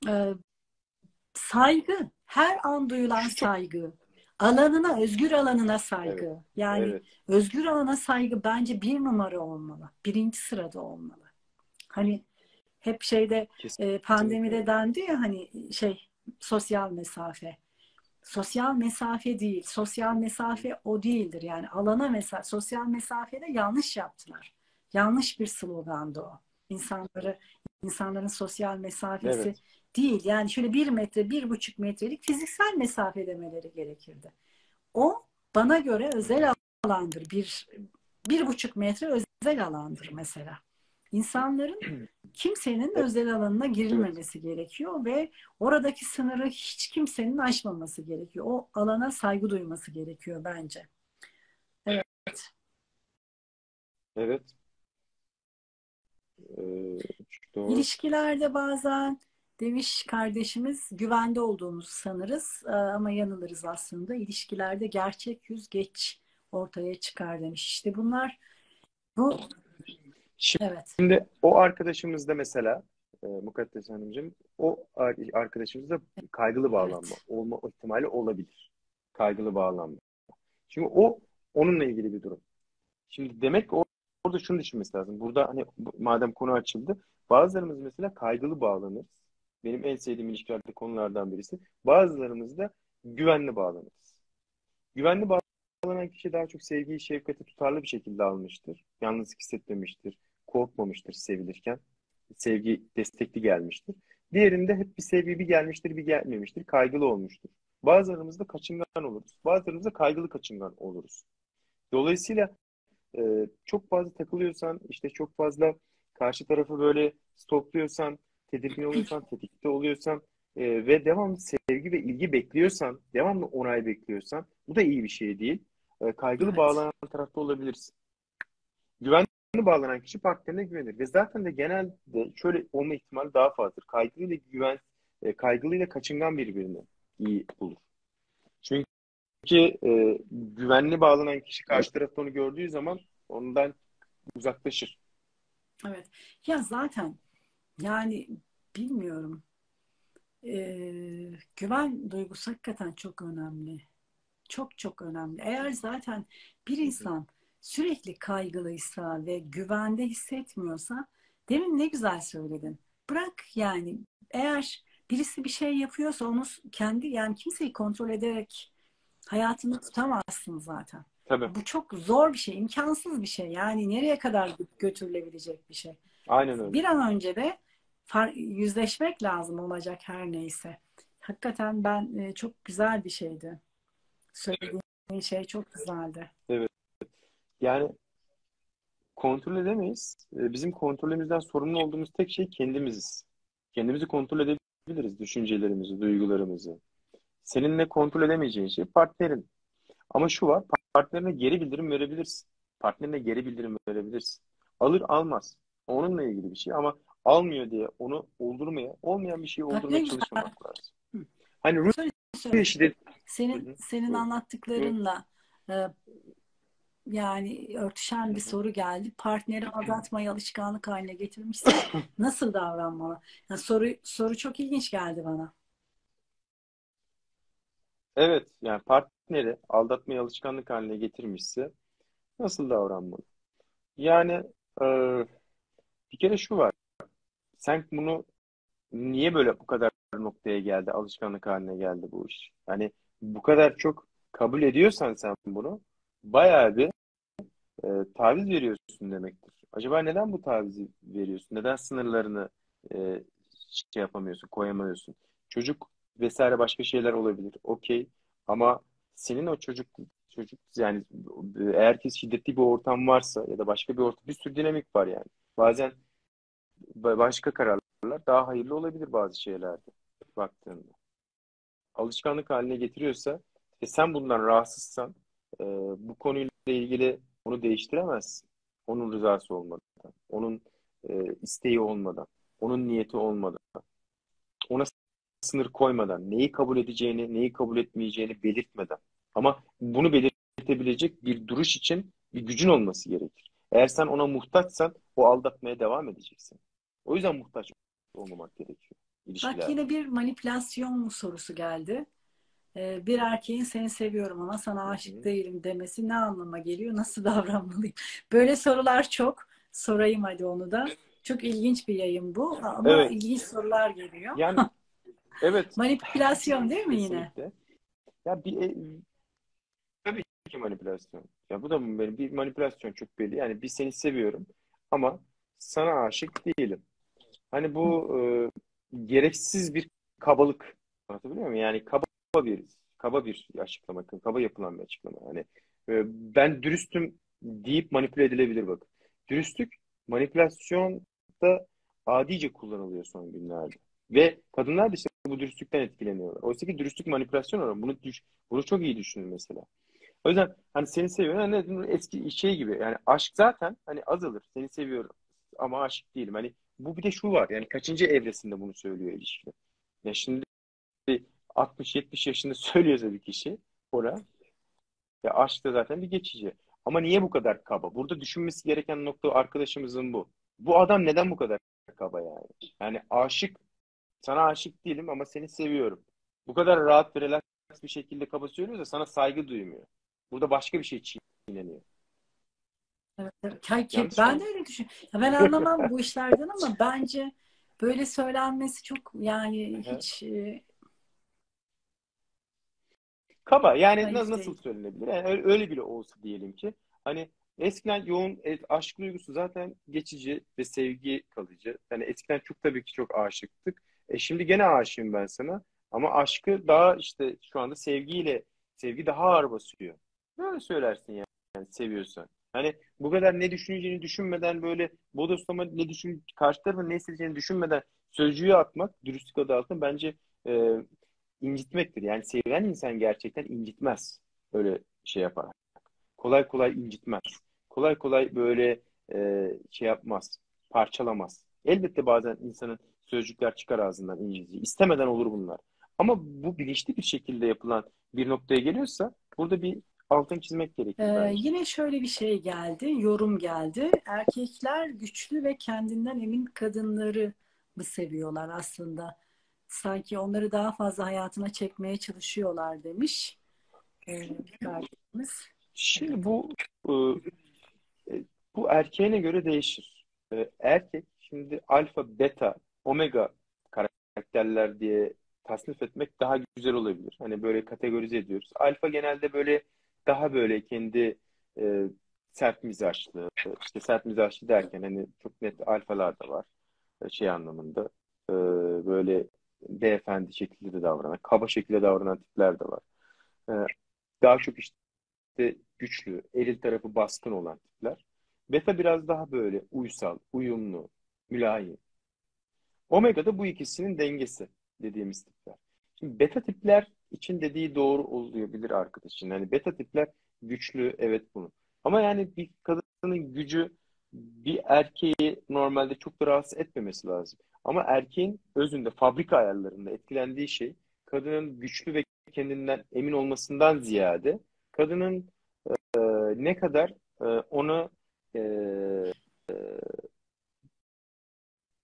e, saygı, her an duyulan saygı, Alanına, özgür alanına saygı. Evet, yani evet. Özgür alana saygı bence bir numara olmalı. Birinci sırada olmalı. Hani hep şeyde e, pandemide dendi ya hani şey sosyal mesafe. Sosyal mesafe değil. Sosyal mesafe o değildir. Yani alana mesafe. Sosyal mesafede yanlış yaptılar. Yanlış bir slogandı o. İnsanları, insanların sosyal mesafesi evet. değil. Yani şöyle bir metre, bir buçuk metrelik fiziksel mesafe demeleri gerekirdi. O bana göre özel alandır. Bir, bir buçuk metre özel alandır mesela. İnsanların kimsenin özel alanına girilmemesi gerekiyor ve oradaki sınırı hiç kimsenin aşmaması gerekiyor. O alana saygı duyması gerekiyor bence. Evet. Evet. Ee, doğru. İlişkilerde bazen demiş kardeşimiz güvende olduğumuzu sanırız ama yanılırız aslında. İlişkilerde gerçek yüz geç ortaya çıkar demiş. İşte bunlar bu. Şimdi evet. o arkadaşımızda mesela e, Mukaddes Hanımcığım, o arkadaşımızda kaygılı bağlanma evet. olma ihtimali olabilir. Kaygılı bağlanma. Şimdi o onunla ilgili bir durum. Şimdi demek ki orada şunu düşünmesi lazım. Burada hani madem konu açıldı, bazılarımız mesela kaygılı bağlanır. Benim en sevdiğim ilişkilerde konulardan birisi. Bazılarımız da güvenli bağlanırız. Güvenli bağlanırız. Bağlanan kişi daha çok sevgiyi, şefkati tutarlı bir şekilde almıştır. Yalnız hissetmemiştir. Korkmamıştır sevilirken. Sevgi destekli gelmiştir. Diğerinde hep bir sevgi bir gelmiştir, bir gelmemiştir. Kaygılı olmuştur. Bazılarımızda kaçıngan oluruz. Bazılarımızda kaygılı kaçıngan oluruz. Dolayısıyla e, çok fazla takılıyorsan, işte çok fazla karşı tarafı böyle stokluyorsan, tedirgin oluyorsan, tetikte oluyorsan e, ve devamlı sevgi ve ilgi bekliyorsan, devamlı onay bekliyorsan bu da iyi bir şey değil. Kaygılı evet. bağlanan tarafta olabilirsin. Güvenli bağlanan kişi partnerine güvenir. Ve zaten de genelde şöyle olma ihtimali daha fazladır. Kaygılıyla güven, kaygılıyla kaçıngan birbirini iyi bulur. Çünkü e, güvenli bağlanan kişi karşı tarafta onu gördüğü zaman ondan uzaklaşır. Evet. Ya zaten yani bilmiyorum. Ee, güven duygusu hakikaten çok önemli. Çok çok önemli. Eğer zaten bir insan sürekli kaygılıysa ve güvende hissetmiyorsa, demin ne güzel söyledin. Bırak yani eğer birisi bir şey yapıyorsa onu kendi yani kimseyi kontrol ederek hayatını tutamazsın zaten. Tabii. Bu çok zor bir şey, imkansız bir şey. Yani nereye kadar götürülebilecek bir şey. Aynen öyle. Bir an önce de yüzleşmek lazım olacak her neyse. Hakikaten ben çok güzel bir şeydi. Söylediğin şey çok güzeldi. Evet. Yani kontrol edemeyiz. Bizim kontrolümüzden sorumlu olduğumuz tek şey kendimiziz. Kendimizi kontrol edebiliriz. Düşüncelerimizi, duygularımızı. Seninle kontrol edemeyeceğin şey partnerin. Ama şu var. Partnerine geri bildirim verebilirsin. Partnerine geri bildirim verebilirsin. Alır almaz. Onunla ilgili bir şey ama almıyor diye onu oldurmaya, olmayan bir şeyi oldurmaya çalışmamak lazım. Hı. Hani ruh Söyle. Senin senin anlattıklarınla e, yani örtüşen bir soru geldi. Partneri aldatmayı alışkanlık haline getirmişse nasıl davranmalı? Yani soru soru çok ilginç geldi bana. Evet, yani partneri aldatmayı alışkanlık haline getirmişse nasıl davranmalı? Yani e, bir kere şu var. Sen bunu niye böyle bu kadar noktaya geldi, alışkanlık haline geldi bu iş. Yani bu kadar çok kabul ediyorsan sen bunu bayağı bir e, taviz veriyorsun demektir. Acaba neden bu tavizi veriyorsun? Neden sınırlarını e, şey yapamıyorsun, koyamıyorsun? Çocuk vesaire başka şeyler olabilir. Okey. Ama senin o çocuk çocuk yani eğer ki şiddetli bir ortam varsa ya da başka bir ortam bir sürü dinamik var yani. Bazen başka kararlar daha hayırlı olabilir bazı şeylerde baktığında. Alışkanlık haline getiriyorsa ve sen bundan rahatsızsan e, bu konuyla ilgili onu değiştiremezsin. Onun rızası olmadan, onun e, isteği olmadan, onun niyeti olmadan, ona sınır koymadan, neyi kabul edeceğini, neyi kabul etmeyeceğini belirtmeden. Ama bunu belirtebilecek bir duruş için bir gücün olması gerekir. Eğer sen ona muhtaçsan o aldatmaya devam edeceksin. O yüzden muhtaç olmamak gerekiyor. İlişkiler. Bak yine bir manipülasyon sorusu geldi. bir erkeğin seni seviyorum ama sana aşık değilim demesi ne anlama geliyor? Nasıl davranmalıyım? Böyle sorular çok. Sorayım hadi onu da. Çok ilginç bir yayın bu. Ama evet, ilginç sorular geliyor. Yani evet. Manipülasyon değil mi kesinlikle yine? Ya bir, tabii ki manipülasyon. Ya bu da bir manipülasyon çok belli. Yani bir seni seviyorum ama sana aşık değilim. Hani bu e, gereksiz bir kabalık. Anlatabiliyor muyum? Yani kaba bir kaba bir açıklama, kaba yapılan bir açıklama. Yani e, ben dürüstüm deyip manipüle edilebilir bak. Dürüstlük manipülasyonda adice kullanılıyor son günlerde. Ve kadınlar da işte bu dürüstlükten etkileniyorlar. Oysa ki dürüstlük manipülasyon olarak bunu düş, bunu çok iyi düşünün mesela. O yüzden hani seni seviyorum, hani eski şey gibi yani aşk zaten hani azalır. Seni seviyorum ama aşık değilim. Hani bu bir de şu var yani kaçıncı evresinde bunu söylüyor ilişki. Yani şimdi altmış yetmiş yaşında söylüyorsa bir kişi orada ya aşk da zaten bir geçici. Ama niye bu kadar kaba? Burada düşünmesi gereken nokta arkadaşımızın bu. Bu adam neden bu kadar kaba yani? Yani aşık, sana aşık değilim ama seni seviyorum. Bu kadar rahat ve relax bir şekilde kaba söylüyorsa sana saygı duymuyor. Burada başka bir şey çiğneniyor. Evet, evet. Ya, ben de öyle düşünüyorum. Ben anlamam bu işlerden ama bence böyle söylenmesi çok yani evet, hiç... Kaba yani hayır, nasıl değil, söylenebilir? Yani öyle bile olsa diyelim ki hani eskiden yoğun aşk duygusu zaten geçici ve sevgi kalıcı. Yani eskiden çok tabii ki çok aşıktık. E şimdi gene aşığım ben sana ama aşkı daha işte şu anda sevgiyle, sevgi daha ağır basıyor. Böyle söylersin yani, yani seviyorsan. Hani bu kadar ne düşüneceğini düşünmeden böyle bodoslama ne düşün, karşı tarafın ne isteyeceğini düşünmeden sözcüğü atmak dürüstlük adı altında bence e, incitmektir. Yani sevilen insan gerçekten incitmez. Öyle şey yapar. Kolay kolay incitmez. Kolay kolay böyle e, şey yapmaz. Parçalamaz. Elbette bazen insanın sözcükler çıkar ağzından incitici. İstemeden olur bunlar. Ama bu bilinçli bir şekilde yapılan bir noktaya geliyorsa burada bir altını çizmek gerekiyor. Ee, yine şöyle bir şey geldi. Yorum geldi. Erkekler güçlü ve kendinden emin kadınları mı seviyorlar aslında? Sanki onları daha fazla hayatına çekmeye çalışıyorlar demiş. Ee, Şimdi bu bu erkeğine göre değişir. Erkek şimdi alfa, beta, omega karakterler diye tasnif etmek daha güzel olabilir. Hani böyle kategorize ediyoruz. Alfa genelde böyle daha böyle kendi sert mizaçlı. İşte sert mizaçlı derken hani çok net alfalar da var. Şey anlamında böyle beyefendi şekilde de davranan, kaba şekilde davranan tipler de var. Ee, daha çok işte güçlü, eril tarafı baskın olan tipler. Beta biraz daha böyle uysal, uyumlu, mülayim. Omega da bu ikisinin dengesi dediğimiz tipler. Şimdi beta tipler için dediği doğru olabilir arkadaşın. Yani beta tipler güçlü, evet bunu. Ama yani bir kadının gücü bir erkeği normalde çok da rahatsız etmemesi lazım. Ama erkeğin özünde fabrika ayarlarında etkilendiği şey kadının güçlü ve kendinden emin olmasından ziyade kadının e, ne kadar e, onu e, e,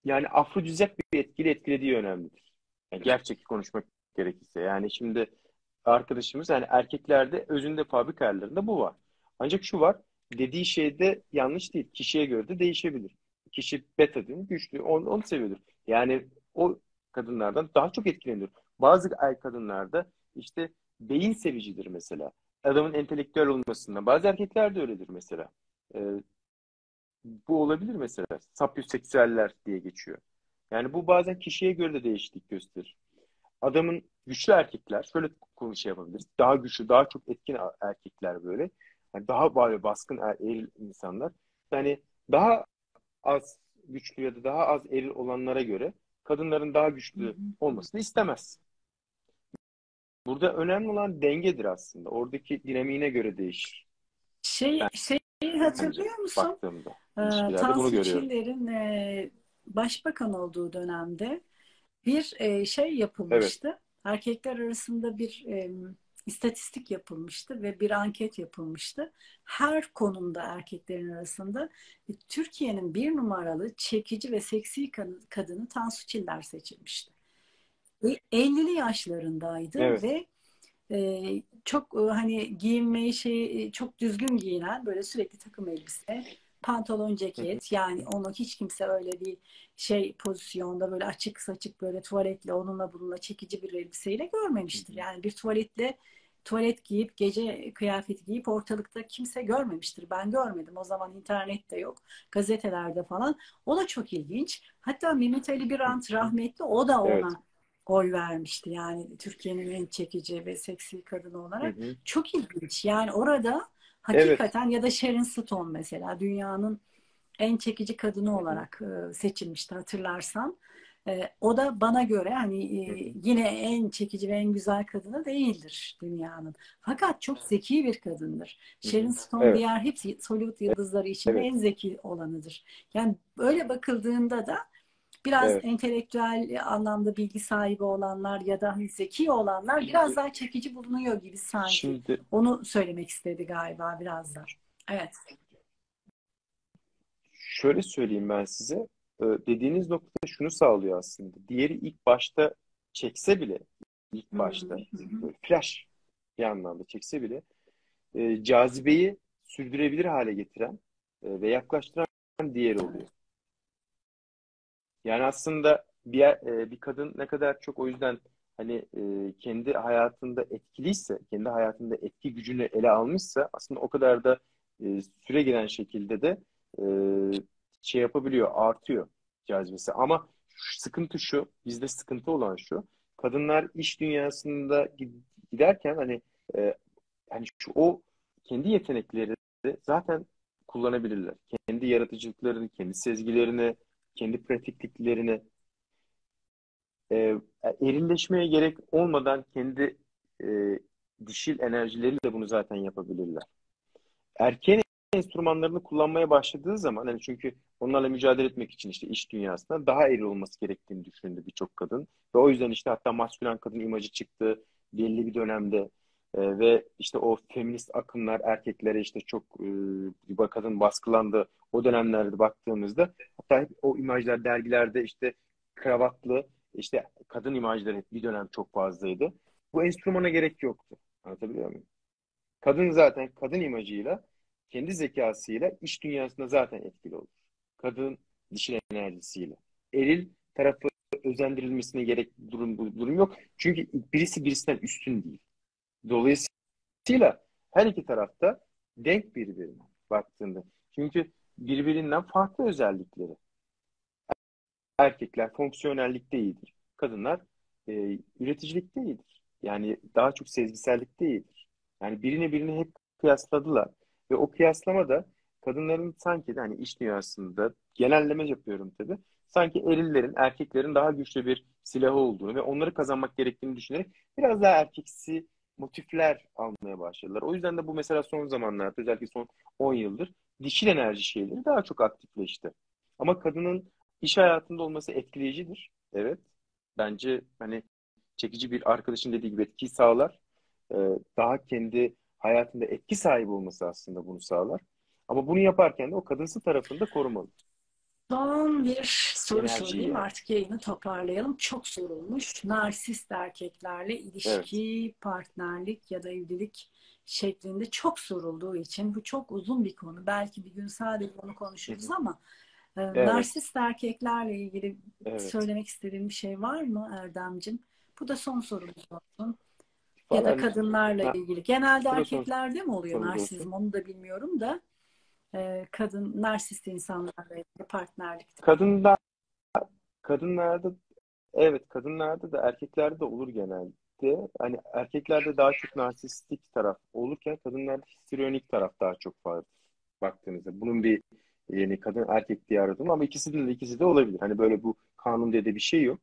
yani afrodizyak bir etkili etkilediği önemlidir. Yani gerçek konuşmak gerekirse. Yani şimdi arkadaşımız yani erkeklerde özünde fabrika ayarlarında bu var. Ancak şu var, dediği şey de yanlış değil. Kişiye göre de değişebilir. Kişi beta değil mi? Güçlü. Onu, onu seviyordur. Yani o kadınlardan daha çok etkileniyor. Bazı erkek kadınlarda işte beyin sevicidir mesela. Adamın entelektüel olmasında. Bazı erkekler de öyledir mesela. Ee, bu olabilir mesela. Sapyoseksüeller diye geçiyor. Yani bu bazen kişiye göre de değişiklik gösterir. Adamın güçlü erkekler, şöyle konu şey yapabiliriz. Daha güçlü, daha çok etkin erkekler böyle. Yani daha böyle baskın eril insanlar. Yani daha az güçlü ya da daha az eril olanlara göre kadınların daha güçlü olmasını istemez. Burada önemli olan dengedir aslında. Oradaki dinamiğine göre değişir. Şey, ben, şeyi hatırlıyor musun? Baktığımda. Ee, Tansu Çiller'in e, başbakan olduğu dönemde bir e, şey yapılmıştı. Evet. Erkekler arasında bir e, istatistik yapılmıştı ve bir anket yapılmıştı. Her konumda erkeklerin arasında Türkiye'nin bir numaralı çekici ve seksi kadını Tansu Çiller seçilmişti. elli yaşlarındaydı evet. Ve Ee, çok hani giyinmeyi şey çok düzgün giyinen, böyle sürekli takım elbise, pantolon, ceket, yani onu hiç kimse öyle bir şey pozisyonda böyle açık saçık böyle tuvaletle onunla bununla çekici bir elbiseyle görmemiştir. Yani bir tuvaletle tuvalet giyip gece kıyafeti giyip ortalıkta kimse görmemiştir. Ben görmedim. O zaman internette yok. Gazetelerde falan. O da çok ilginç. Hatta Mehmet Ali Birant rahmetli, o da ona evet. oy vermişti. Yani Türkiye'nin en çekici ve seksi kadını olarak. Hı hı. Çok ilginç. Yani orada hakikaten evet. ya da Sharon Stone mesela dünyanın en çekici kadını olarak seçilmişti, hatırlarsan. O da bana göre hani yine en çekici ve en güzel kadını değildir dünyanın. Fakat çok zeki bir kadındır. Sharon Stone evet. diğer hepsi Hollywood yıldızları içinde evet. en zeki olanıdır. Yani öyle bakıldığında da biraz evet. entelektüel anlamda bilgi sahibi olanlar ya da zeki olanlar biraz daha çekici bulunuyor gibi sanki. Şimdi... Onu söylemek istedi galiba biraz da. Evet. Şöyle söyleyeyim ben size. Dediğiniz noktada şunu sağlıyor aslında. Diğeri ilk başta çekse bile, ilk başta böyle flash bir anlamda çekse bile e, cazibeyi sürdürebilir hale getiren e, ve yaklaştıran diğeri oluyor. Yani aslında bir, e, bir kadın ne kadar çok o yüzden hani e, kendi hayatında etkiliyse, kendi hayatında etki gücünü ele almışsa aslında o kadar da e, süre gelen şekilde de e, şey yapabiliyor, artıyor cazibesi. Ama sıkıntı şu, bizde sıkıntı olan şu, kadınlar iş dünyasında giderken hani e, hani şu, o kendi yeteneklerini zaten kullanabilirler. Kendi yaratıcılıklarını, kendi sezgilerini, kendi pratikliklerini e, erilleşmeye gerek olmadan kendi e, dişil enerjileriyle bunu zaten yapabilirler. Erken enstrümanlarını kullanmaya başladığı zaman hani çünkü onlarla mücadele etmek için işte iş dünyasında daha eril olması gerektiğini düşündü birçok kadın. Ve o yüzden işte hatta maskülen kadın imajı çıktı belli bir dönemde e, ve işte o feminist akımlar erkeklere işte çok e, kadın baskılandı. O dönemlerde baktığımızda hatta hep o imajlar dergilerde işte kravatlı işte kadın imajları hep bir dönem çok fazlaydı. Bu enstrümana gerek yoktu. Anlatabiliyor muyum? Kadın zaten kadın imajıyla, kendi zekasıyla iş dünyasında zaten etkili olur. Kadın dişil enerjisiyle. Eril tarafı özendirilmesine gerek durum durum yok. Çünkü birisi birisinden üstün değil. Dolayısıyla her iki tarafta denk birbirine baktığında. Çünkü birbirinden farklı özellikleri. Erkekler fonksiyonellikte iyidir. Kadınlar e, üreticilikte iyidir. Yani daha çok sezgisellikte iyidir. Yani birine birini hep kıyasladılar. Ve o kıyaslama da kadınların sanki de hani iş dünyasında genelleme yapıyorum tabii. Sanki erillerin, erkeklerin daha güçlü bir silahı olduğunu ve onları kazanmak gerektiğini düşünerek biraz daha erkeksi motifler almaya başladılar. O yüzden de bu mesela son zamanlarda özellikle son on yıldır dişil enerji şeyleri daha çok aktifleşti. Ama kadının iş hayatında olması etkileyicidir. Evet. Bence hani çekici bir arkadaşın dediği gibi etki sağlar. Ee, daha kendi hayatında etki sahibi olması aslında bunu sağlar. Ama bunu yaparken de o kadınsı tarafını da korumalı. Son bir soru Enerjiyi sorayım. Yani. Artık yayını toparlayalım. Çok sorulmuş. Narsist erkeklerle ilişki, evet. partnerlik ya da evlilik şeklinde çok sorulduğu için bu çok uzun bir konu. Belki bir gün sadece onu konuşuruz ama evet. narsist erkeklerle ilgili evet. söylemek istediğim bir şey var mı Erdemciğim? Bu da son sorumuz olsun. Ya da kadınlarla ilgili. Genelde erkeklerde mi oluyor narsizm? Onu da bilmiyorum da. Kadın, narsist insanlarla ilgili partnerlikte. Kadınlar, kadınlarda evet kadınlarda da erkeklerde de olur genelde. Hani erkeklerde daha çok narsistik taraf olurken kadınlarda histrionik taraf daha çok var baktığınızda. Bunun bir yani kadın erkek diye aradım ama ikisinde de ikisi de olabilir. Hani böyle bu kanun diye de bir şey yok.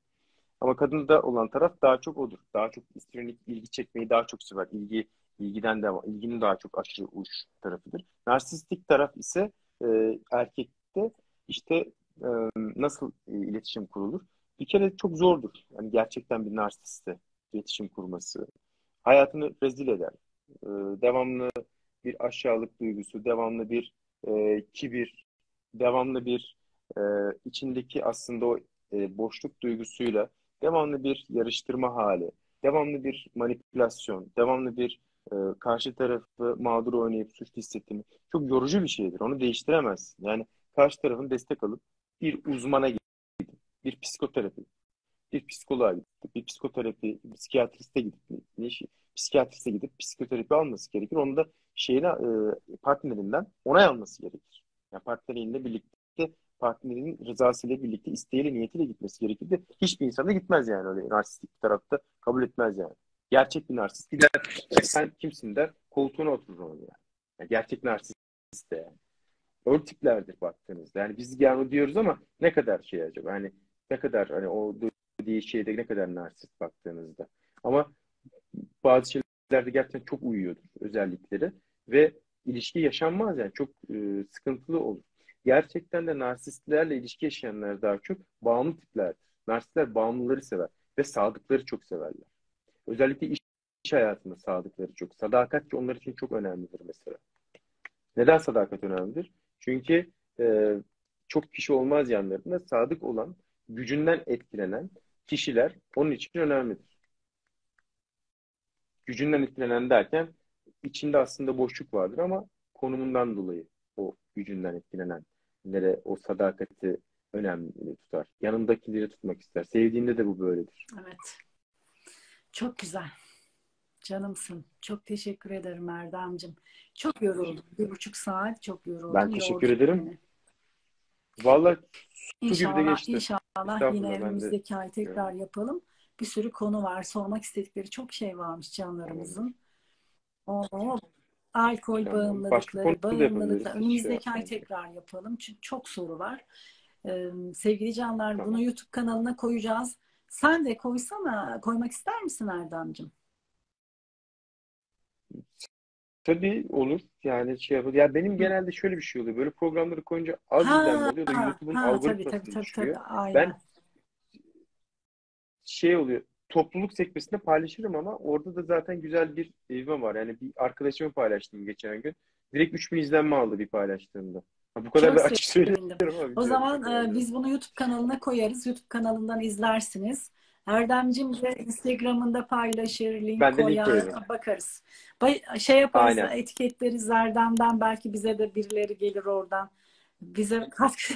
Ama kadında olan taraf daha çok odur. Daha çok histrionik, ilgi çekmeyi daha çok sever. İlgi, ilgiden de ilginin daha çok aşırı uç tarafıdır. Narsistik taraf ise e, erkekte işte e, nasıl e, iletişim kurulur? Bir kere çok zordur. Yani gerçekten bir narsiste iletişim kurması. Hayatını rezil eder. E, devamlı bir aşağılık duygusu, devamlı bir e, kibir, devamlı bir e, içindeki aslında o e, boşluk duygusuyla devamlı bir yarıştırma hali, devamlı bir manipülasyon, devamlı bir e, karşı tarafı mağdur oynayıp suçlu hissettirmek çok yorucu bir şeydir. Onu değiştiremezsin. Yani karşı tarafın destek alıp bir uzmana gidip, bir psikoterapi, bir psikoloğa gidip, bir psikoterapi, bir psikiyatriste gidip, bir psikiyatriste gidip psikoterapi alması gerekir. Onu da şeyine, e, partnerinden onay alması gerekir. Yani partneriyle birlikte, partnerinin rızasıyla birlikte, isteğiyle, niyetiyle gitmesi gerekir de hiçbir insan da gitmez yani. Öyle narsistik bir tarafta kabul etmez yani. Gerçek bir narsist gider. Sen kimsin der, koltuğuna oturur onu yani. Yani gerçek narsist de yani. Öyle tiplerdir baktığınızda. Yani biz yani diyoruz ama ne kadar şey acaba? Hani ne kadar hani o diye şeyde ne kadar narsist baktığınızda. Ama bazı şeylerde gerçekten çok uyuyordur özellikleri ve ilişki yaşanmaz yani. Çok e, sıkıntılı olur. Gerçekten de narsistlerle ilişki yaşayanlar daha çok bağımlı tipler. Narsistler bağımlıları sever ve sadıkları çok severler. Özellikle iş, iş hayatında sadıkları çok. Sadakat onlar için çok önemlidir mesela. Neden sadakat önemlidir? Çünkü e, çok kişi olmaz yanlarında. Sadık olan, gücünden etkilenen kişiler onun için önemlidir. Gücünden etkilenen derken içinde aslında boşluk vardır ama konumundan dolayı o gücünden etkilenenlere o sadakati önemli tutar. Yanındakileri tutmak ister. Sevdiğinde de bu böyledir. Evet. Çok güzel. Canımsın. Çok teşekkür ederim Erdem'cim. Çok yoruldum. Bir buçuk saat çok yoruldum. Ben teşekkür yoruldum ederim. Beni. Vallahi inşallah, gibi de geçti. İnşallah yine önümüzdeki ay tekrar yapalım. Bir sürü konu var. Sormak istedikleri çok şey varmış canlarımızın. Oo, alkol yani bağımlılıkları, bağımlılıkları. Önümüzdeki şey ay tekrar yapalım. Çünkü çok soru var. Ee, sevgili canlar tamam. Bunu YouTube kanalına koyacağız. Sen de koysana. Koymak ister misin Erdem'cim? Tabii olur. Yani şey yapıyor. Ya benim genelde şöyle bir şey oluyor. Böyle programları koyunca az izlenme oluyor da YouTube'un algoritması düşüyor. Ben şey oluyor. Topluluk sekmesinde paylaşırım ama orada da zaten güzel bir evim var. Yani bir arkadaşımı paylaştım geçen gün. Direkt üç bin izlenme aldı bir paylaştığımda. Ha, bu kadar da açık söylüyorum. O zaman e, biz bunu YouTube kanalına koyarız. YouTube kanalından izlersiniz. Erdem'cim de Instagram'ında paylaşır, link koyar, bakarız. Şey yaparız, aynen, etiketleriz Erdem'den. Belki bize de birileri gelir oradan. Bize katkı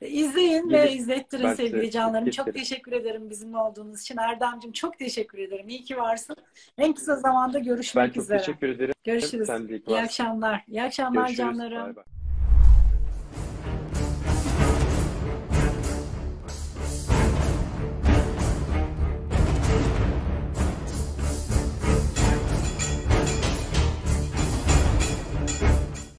izleyin ve izlettirin ben sevgili canlarım. Çok teşekkür ederim bizimle olduğunuz için. Erdem'cim çok teşekkür ederim. İyi ki varsın. En kısa zamanda görüşmek üzere. Ben çok üzere. Teşekkür ederim. Görüşürüz. İyi akşamlar. İyi akşamlar görüşürüz canlarım. Bye bye.